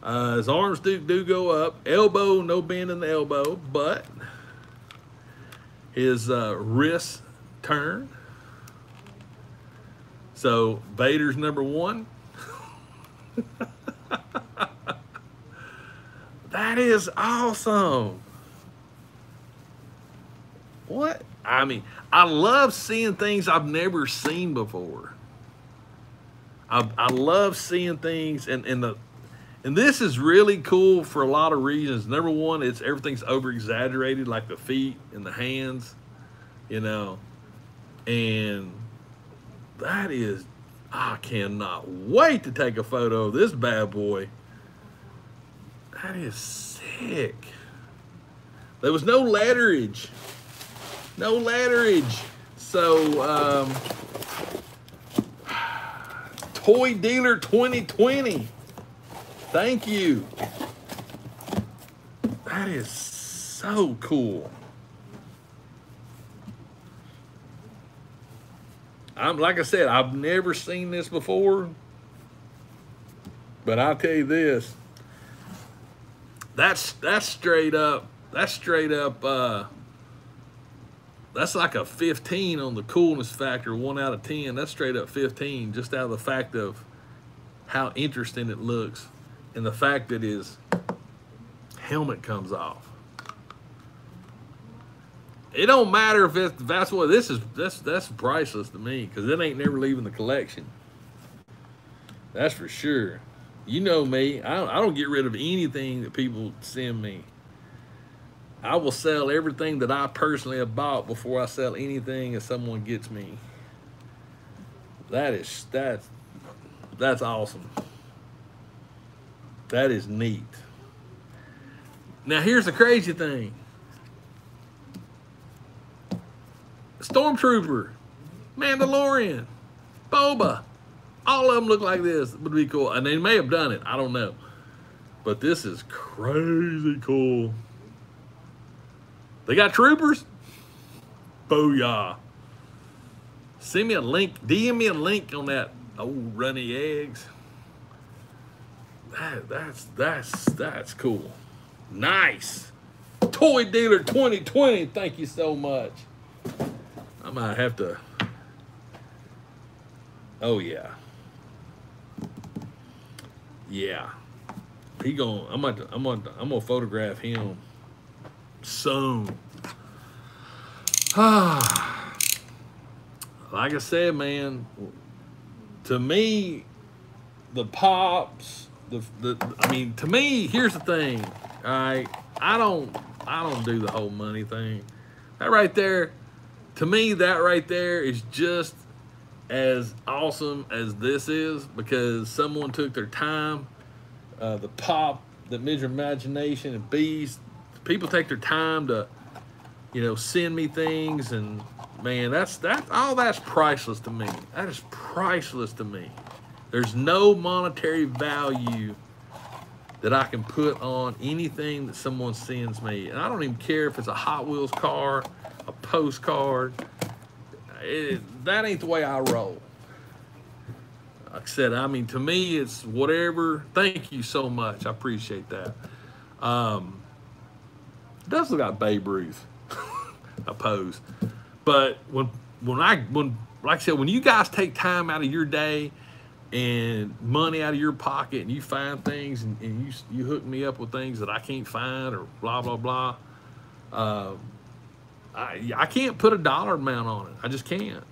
His arms do go up. Elbow, no bend in the elbow, but his wrists turn. So Vader's number one. That is awesome. What? I mean, I love seeing things I've never seen before. I love seeing things, and this is really cool for a lot of reasons. Number one, it's everything's over exaggerated, like the feet and the hands, you know, and that is, I cannot wait to take a photo of this bad boy. That is sick. There was no ladderage. No ladderage. So, Toy Dealer 2020. Thank you. That is so cool. I'm like I said, I've never seen this before, but I'll tell you this, that's like a 15 on the coolness factor, 1 out of 10. That's straight up 15, just out of the fact of how interesting it looks and the fact that his helmet comes off. It don't matter if it's, that's what this is. That's priceless to me because it ain't never leaving the collection. That's for sure. You know me. I don't get rid of anything that people send me. I will sell everything that I personally have bought before I sell anything that someone gets me. That's awesome. That is neat. Now here's the crazy thing. Stormtrooper, Mandalorian, Boba, all of them look like this. It would be cool. And they may have done it, I don't know. But this is crazy cool. They got troopers? Booyah. Send me a link, DM me a link on that old runny eggs. That's cool. Nice. Toy Dealer 2020, thank you so much. I might have to, oh yeah. Yeah. He gonna, I'm gonna photograph him soon. Ah, like I said, man, to me, the pops, I mean, to me, here's the thing, all right? I don't do the whole money thing. That right there, to me, that right there is just as awesome as this is because someone took their time. The pop, the Mr. Imagination and Beast, people take their time to, you know, send me things, and man, that's priceless to me. That is priceless to me. There's no monetary value that I can put on anything that someone sends me, and I don't even care if it's a Hot Wheels car, a postcard. That ain't the way I roll. Like I said, I mean, to me, it's whatever. Thank you so much. I appreciate that. It does look like Babe Ruth, I pose. But when like I said, when you guys take time out of your day and money out of your pocket and you find things and you hook me up with things that I can't find or blah, blah, blah. I can't put a dollar amount on it. I just can't.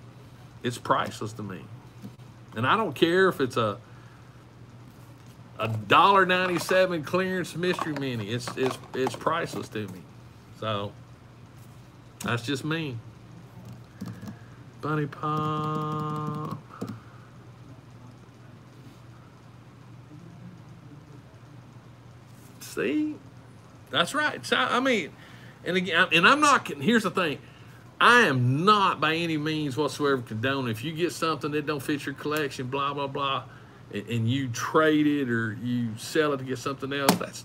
It's priceless to me. And I don't care if it's a $1.97 clearance mystery mini. It's priceless to me. So that's just me. Bunny pop. See? That's right. So I mean, and again, and I'm not, here's the thing. I am not by any means whatsoever condoning if you get something that don't fit your collection, blah, blah, blah, and you trade it or you sell it to get something else.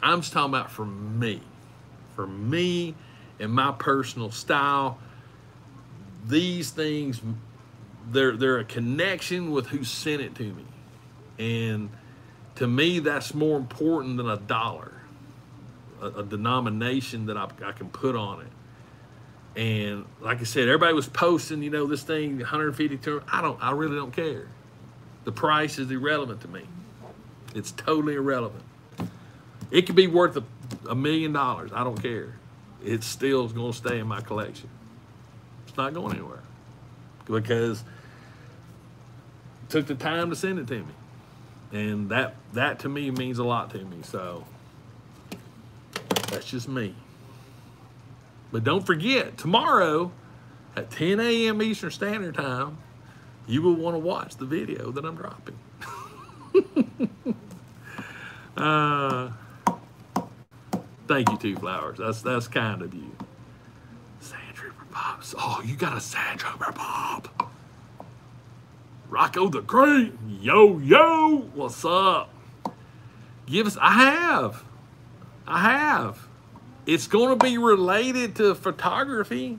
I'm just talking about for me and my personal style. These things, they're a connection with who sent it to me, and to me that's more important than a dollar, a denomination that I can put on it. And like I said, everybody was posting, you know, this thing 152. I really don't care. The price is irrelevant to me. It's totally irrelevant. It could be worth $1 million. I don't care. It still is going to stay in my collection. It's not going anywhere because it took the time to send it to me. And that to me means a lot to me. So that's just me. But don't forget, tomorrow at 10 a.m. Eastern Standard Time, you will want to watch the video that I'm dropping. Thank you, Two Flowers. That's kind of you. Sandtrooper Pops. Oh, you got a Sandtrooper Pop. Rocco the Great. Yo, yo. What's up? Give us, I have. It's going to be related to photography.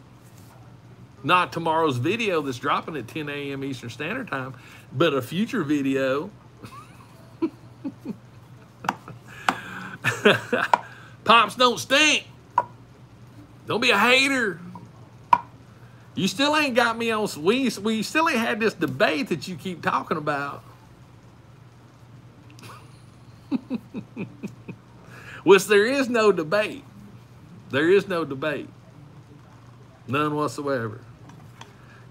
Not tomorrow's video that's dropping at 10 a.m. Eastern Standard Time, but a future video. Pops don't stink. Don't be a hater. You still ain't got me on. We still ain't had this debate that you keep talking about. Which there is no debate. There is no debate. None whatsoever.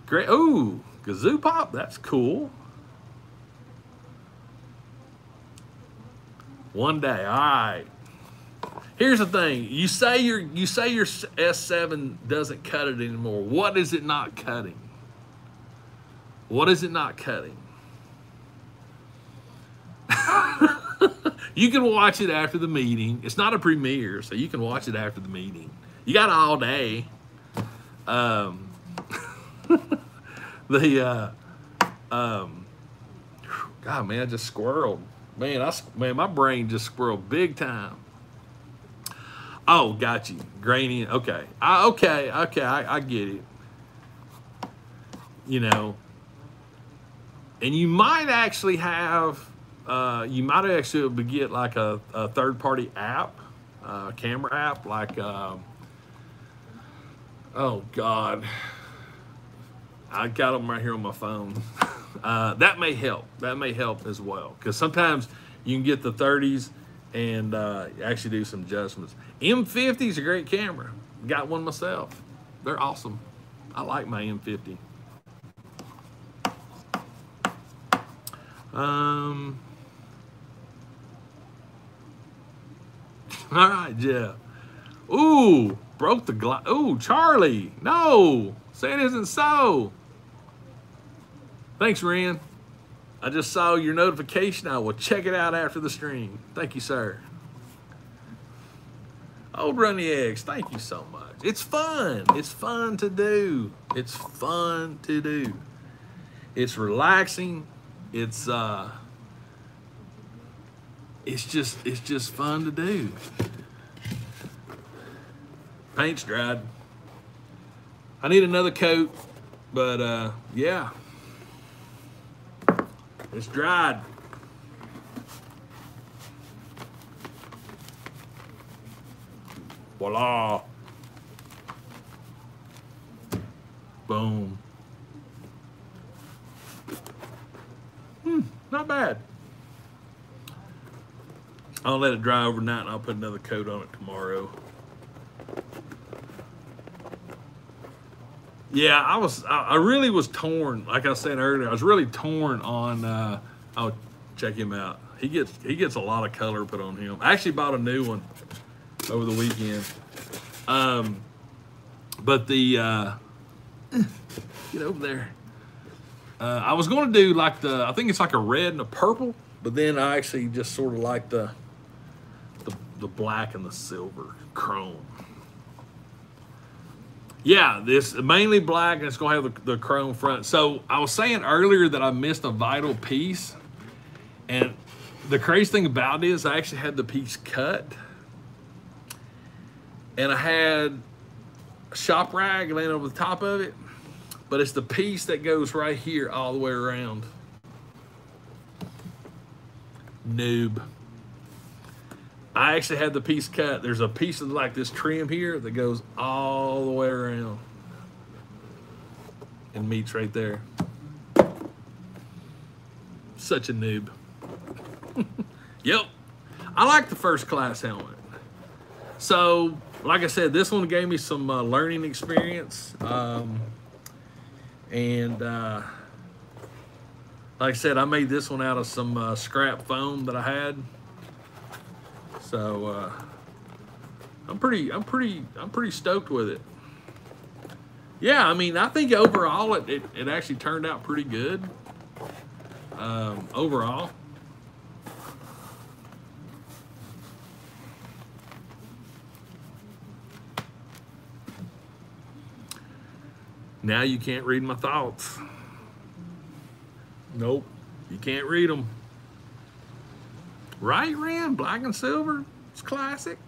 Great. Ooh, Kazoo Pop. That's cool. One day. All right. Here's the thing. You say your S7 doesn't cut it anymore. What is it not cutting? What is it not cutting? You can watch it after the meeting. It's not a premiere, so you can watch it after the meeting. You got all day. God, man, I just squirreled. Man, my brain just squirreled big time. Oh, got you. Grainy. Okay. I get it. You know, and you might actually have, get like a third-party app, camera app, like, oh God, I got them right here on my phone. That may help. That may help as well, because sometimes you can get the 30s and actually do some adjustments. M50 is a great camera. Got one myself. They're awesome. I like my M50. All right, Jeff. Ooh. Broke the glass. Ooh, Charlie. No. Say it isn't so. Thanks, Ren. I just saw your notification. I will check it out after the stream. Thank you, sir. Old Runny Eggs, thank you so much. It's fun. It's fun to do. It's fun to do. It's relaxing. It's just fun to do. Paint's dried. I need another coat, but yeah, it's dried. Voila. Boom. Not bad. I'll let it dry overnight and I'll put another coat on it tomorrow. Yeah, I really was torn. Like I said earlier, I was really torn on. Oh, check him out. He gets a lot of color put on him. I actually bought a new one over the weekend. But the get over there. I was going to do like the. I think it's like a red and a purple. But then I actually just sort of like the black and the silver chrome. Yeah, this mainly black, and it's going to have the chrome front. So I was saying earlier that I missed a vital piece. And the crazy thing about it is I actually had the piece cut. And I had a shop rag laying over the top of it. But it's the piece that goes right here all the way around. Noob. I actually had the piece cut. There's a piece of like this trim here that goes all the way around and meets right there. Such a noob. Yep. I like the first class helmet. So, like I said, this one gave me some learning experience. Like I said, I made this one out of some scrap foam that I had. So I'm pretty stoked with it. Yeah, I mean, I think overall it actually turned out pretty good. Overall. Now you can't read my thoughts. Nope, you can't read them. Right, Ren? Black and silver. It's classic.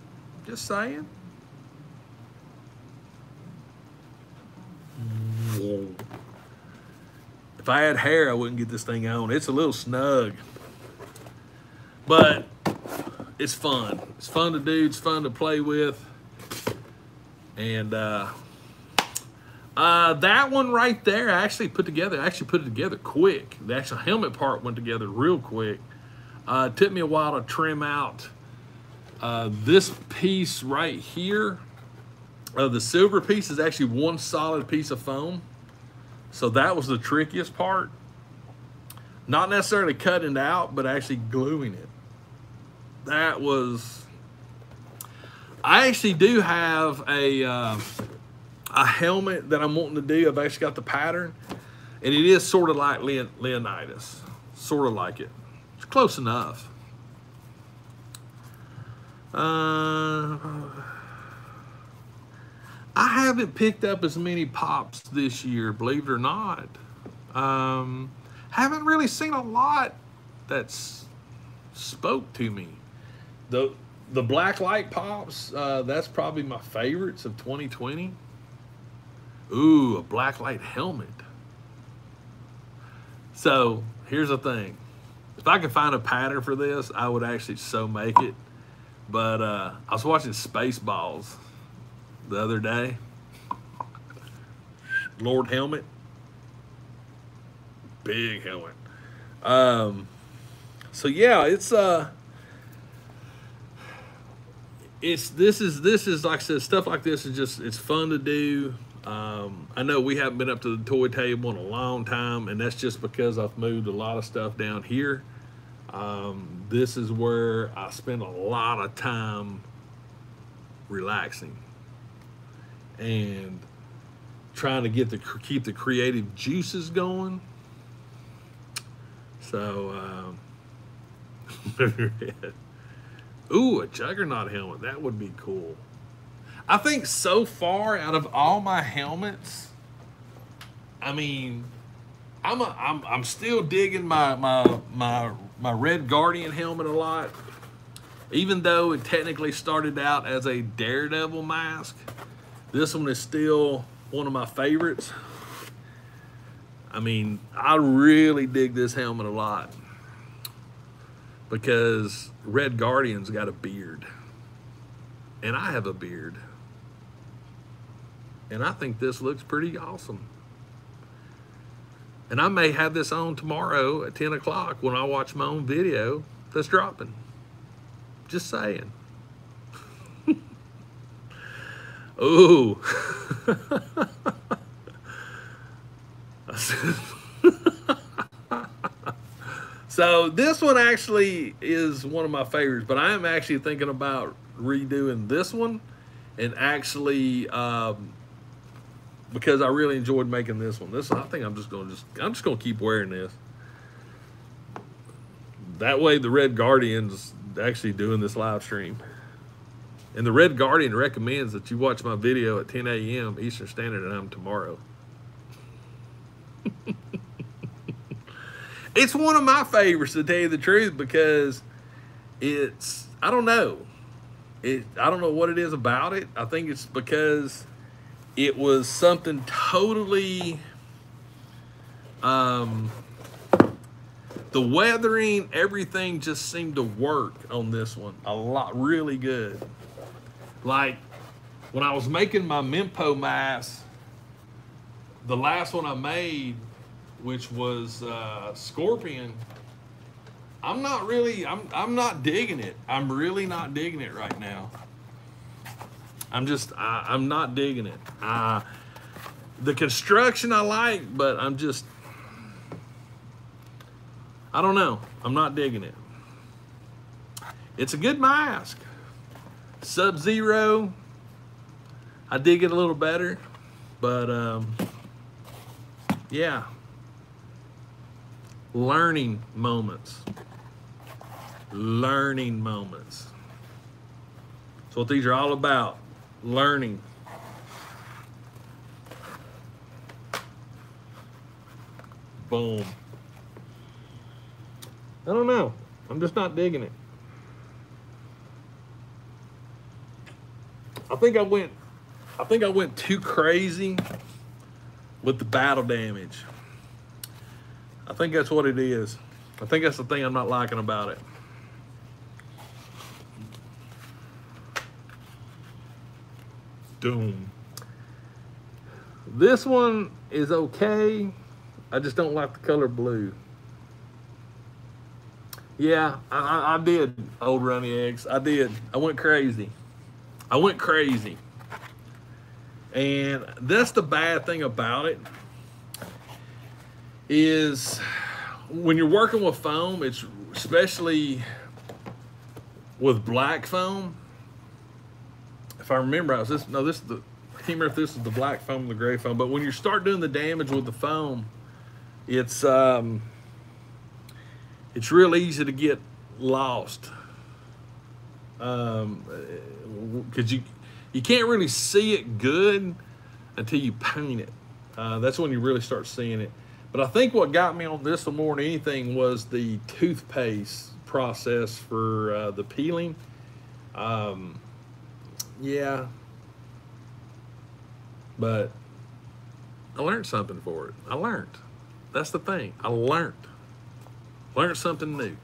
Just saying. So if I had hair, I wouldn't get this thing on. It's a little snug, but it's fun. It's fun to do. It's fun to play with. And that one right there, I actually put together. I actually put it together quick. The actual helmet part went together real quick. It took me a while to trim out this piece right here. The silver piece is actually one solid piece of foam. So that was the trickiest part. Not necessarily cutting it out, but actually gluing it. That was, I actually do have a helmet that I'm wanting to do. I've actually got the pattern, and it is sort of like Leonidas, sort of like it. It's close enough. I haven't picked up as many Pops this year, believe it or not. Haven't really seen a lot that's spoke to me. The black light Pops, that's probably my favorites of 2020. Ooh, a black light helmet. So here's the thing. If I could find a pattern for this, I would actually so make it. But I was watching Spaceballs the other day. Lord helmet, big helmet. So yeah, this is like I said, stuff like this is just, it's fun to do. I know we haven't been up to the toy table in a long time, and that's just because I've moved a lot of stuff down here. This is where I spend a lot of time relaxing and trying to keep the creative juices going. So, ooh, a Juggernaut helmet. That would be cool. I think so far out of all my helmets, I mean, I'm still digging my Red Guardian helmet a lot, even though it technically started out as a Daredevil mask. This one is still one of my favorites. I mean, I really dig this helmet a lot because Red Guardian's got a beard, and I have a beard, and I think this looks pretty awesome. And I may have this on tomorrow at 10 o'clock when I watch my own video that's dropping. Just saying. Ooh. So this one actually is one of my favorites, but I am actually thinking about redoing this one, and actually because I really enjoyed making this one. I think I'm just gonna keep wearing this. That way the Red Guardian's actually doing this live stream. And the Red Guardian recommends that you watch my video at 10 a.m. Eastern Standard Time tomorrow. It's one of my favorites, to tell you the truth, because it's, I don't know. I don't know what it is about it. I think it's because it was something totally, the weathering, everything just seemed to work on this one a lot, really good. Like, when I was making my Mempo mask, the last one I made, which was Scorpion, I'm not digging it. I'm really not digging it right now. I'm not digging it. The construction I like, but I don't know. I'm not digging it. It's a good mask. Sub-Zero, I dig it a little better, but yeah, learning moments. That's what these are all about, learning. Boom. I don't know, I'm just not digging it. I think I went too crazy with the battle damage. I think that's what it is. I think that's the thing I'm not liking about it. Doom. This one is okay. I just don't like the color blue. Yeah, I did, old runny eggs. I did. I went crazy. I went crazy. And that's the bad thing about it, is when you're working with foam, it's especially with black foam. If I remember, I was this, no, this is the, I can't remember if this is the black foam or the gray foam, but when you start doing the damage with the foam, it's real easy to get lost. 'Cause you can't really see it good until you paint it. That's when you really start seeing it. But I think what got me on this one more than anything was the toothpaste process for the peeling. Yeah. But I learned something for it. I learned. That's the thing. I learned. Learned something new.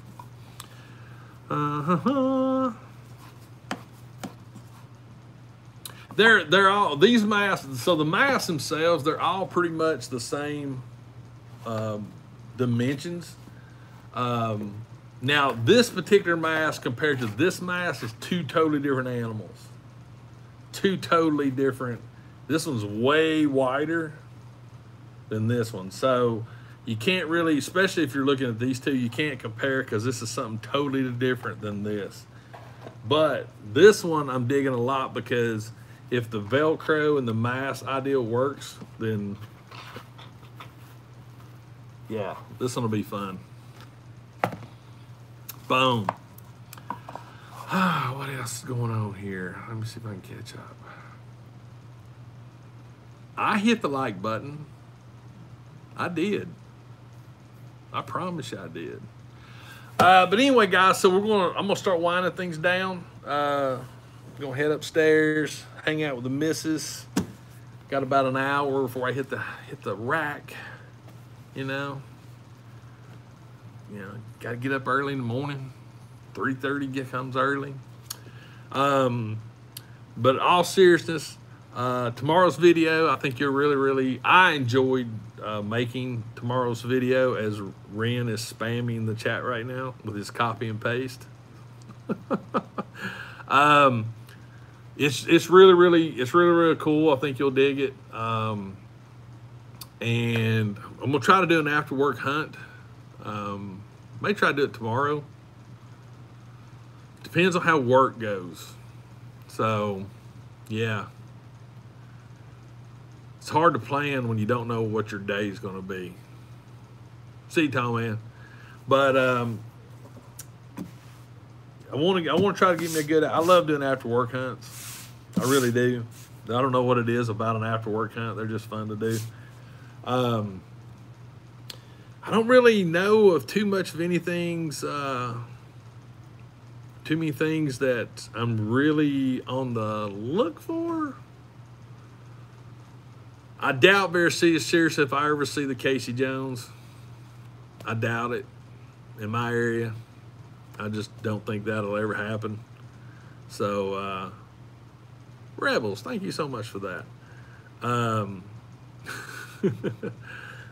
They're all, these masks, so the masks themselves, they're all pretty much the same dimensions. Now this particular mask compared to this mask is two totally different animals. Two totally different. This one's way wider than this one. So you can't really, especially if you're looking at these two, you can't compare, because this is something totally different than this. But this one I'm digging a lot, because if the Velcro and the mask idea works, then yeah, this one will be fun. Boom. What else is going on here? Let me see if I can catch up. I hit the like button. I did. I promise you I did. But anyway, guys, so I'm gonna start winding things down. I'm gonna head upstairs, hang out with the missus. Got about an hour before I hit the rack. You know, gotta get up early in the morning. 3:30 comes early. But in all seriousness, tomorrow's video, I think you're really, I enjoyed making tomorrow's video, as Ren is spamming the chat right now with his copy and paste. It's really cool. I think you'll dig it. And I'm gonna try to do an after work hunt. May try to do it tomorrow. Depends on how work goes. So yeah, it's hard to plan when you don't know what your day is gonna be. See, Tom, man. But I want to try to give me a good. I love doing after work hunts. I really do. I don't know what it is about an after work hunt. They're just fun to do. I don't really know of too much of anything's, too many things that I'm really on the look for. I doubt very seriously if I ever see the Casey Jones. I doubt it in my area. I just don't think that'll ever happen. So, Rebels, thank you so much for that.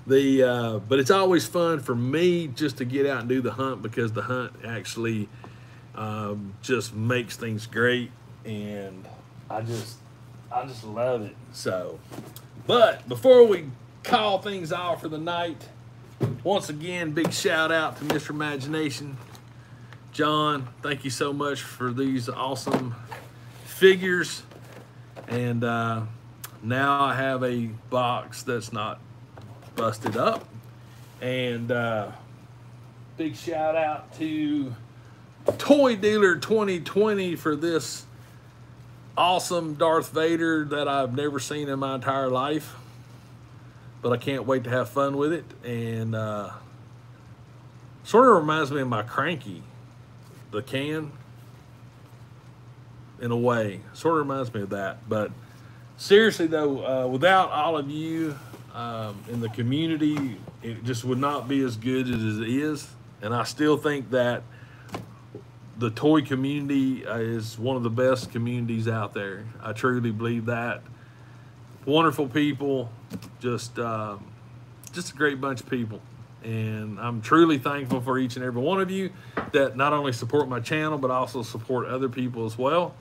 But it's always fun for me just to get out and do the hunt, because the hunt actually just makes things great, and I just love it. So, but before we call things off for the night, once again, big shout out to Mr. Imagination. John, thank you so much for these awesome figures, and now I have a box that's not busted up. And big shout out to Toy Dealer 2020 for this awesome Darth Vader that I've never seen in my entire life, but I can't wait to have fun with it. And sort of reminds me of my Cranky, the can, in a way. Sort of reminds me of that. But seriously though, without all of you, in the community, it just would not be as good as it is. And I still think that the toy community is one of the best communities out there. I truly believe that. Wonderful people, just a great bunch of people. And I'm truly thankful for each and every one of you that not only support my channel, but also support other people as well.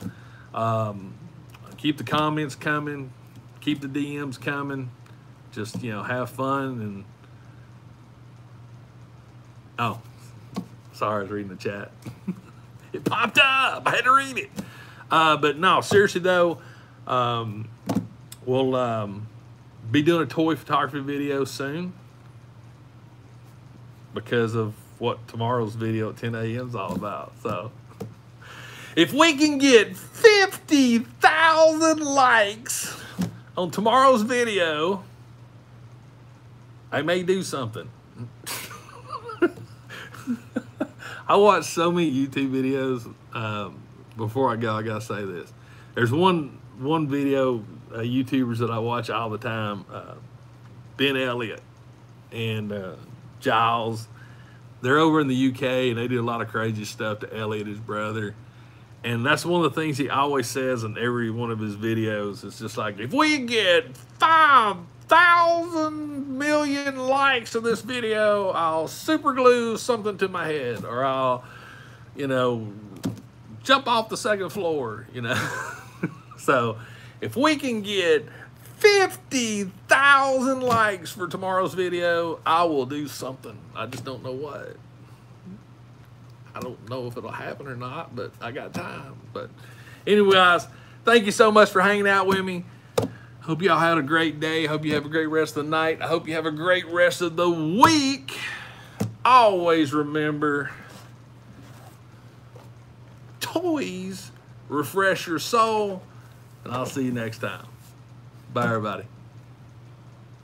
Keep the comments coming, keep the DMs coming. Just, you know, have fun and, oh, sorry, I was reading the chat. It popped up, I had to read it. But no, seriously though, we'll be doing a toy photography video soon, because of what tomorrow's video at 10 a.m. is all about. So if we can get 50,000 likes on tomorrow's video, I may do something. I watch so many YouTube videos. Before I go, I gotta say this. There's one video, YouTubers that I watch all the time, Ben Elliott and Giles. They're over in the UK and they do a lot of crazy stuff to Elliot, his brother. And that's one of the things he always says in every one of his videos. It's just like, if we get 5,000 million likes on this video, I'll super glue something to my head, or I'll, you know, jump off the second floor, you know. So if we can get 50,000 likes for tomorrow's video, I will do something. I just don't know what. I don't know if it'll happen or not, but I got time. But anyways, thank you so much for hanging out with me. Hope y'all had a great day. Hope you have a great rest of the night. I hope you have a great rest of the week. Always remember, toys refresh your soul, and I'll see you next time. Bye, everybody.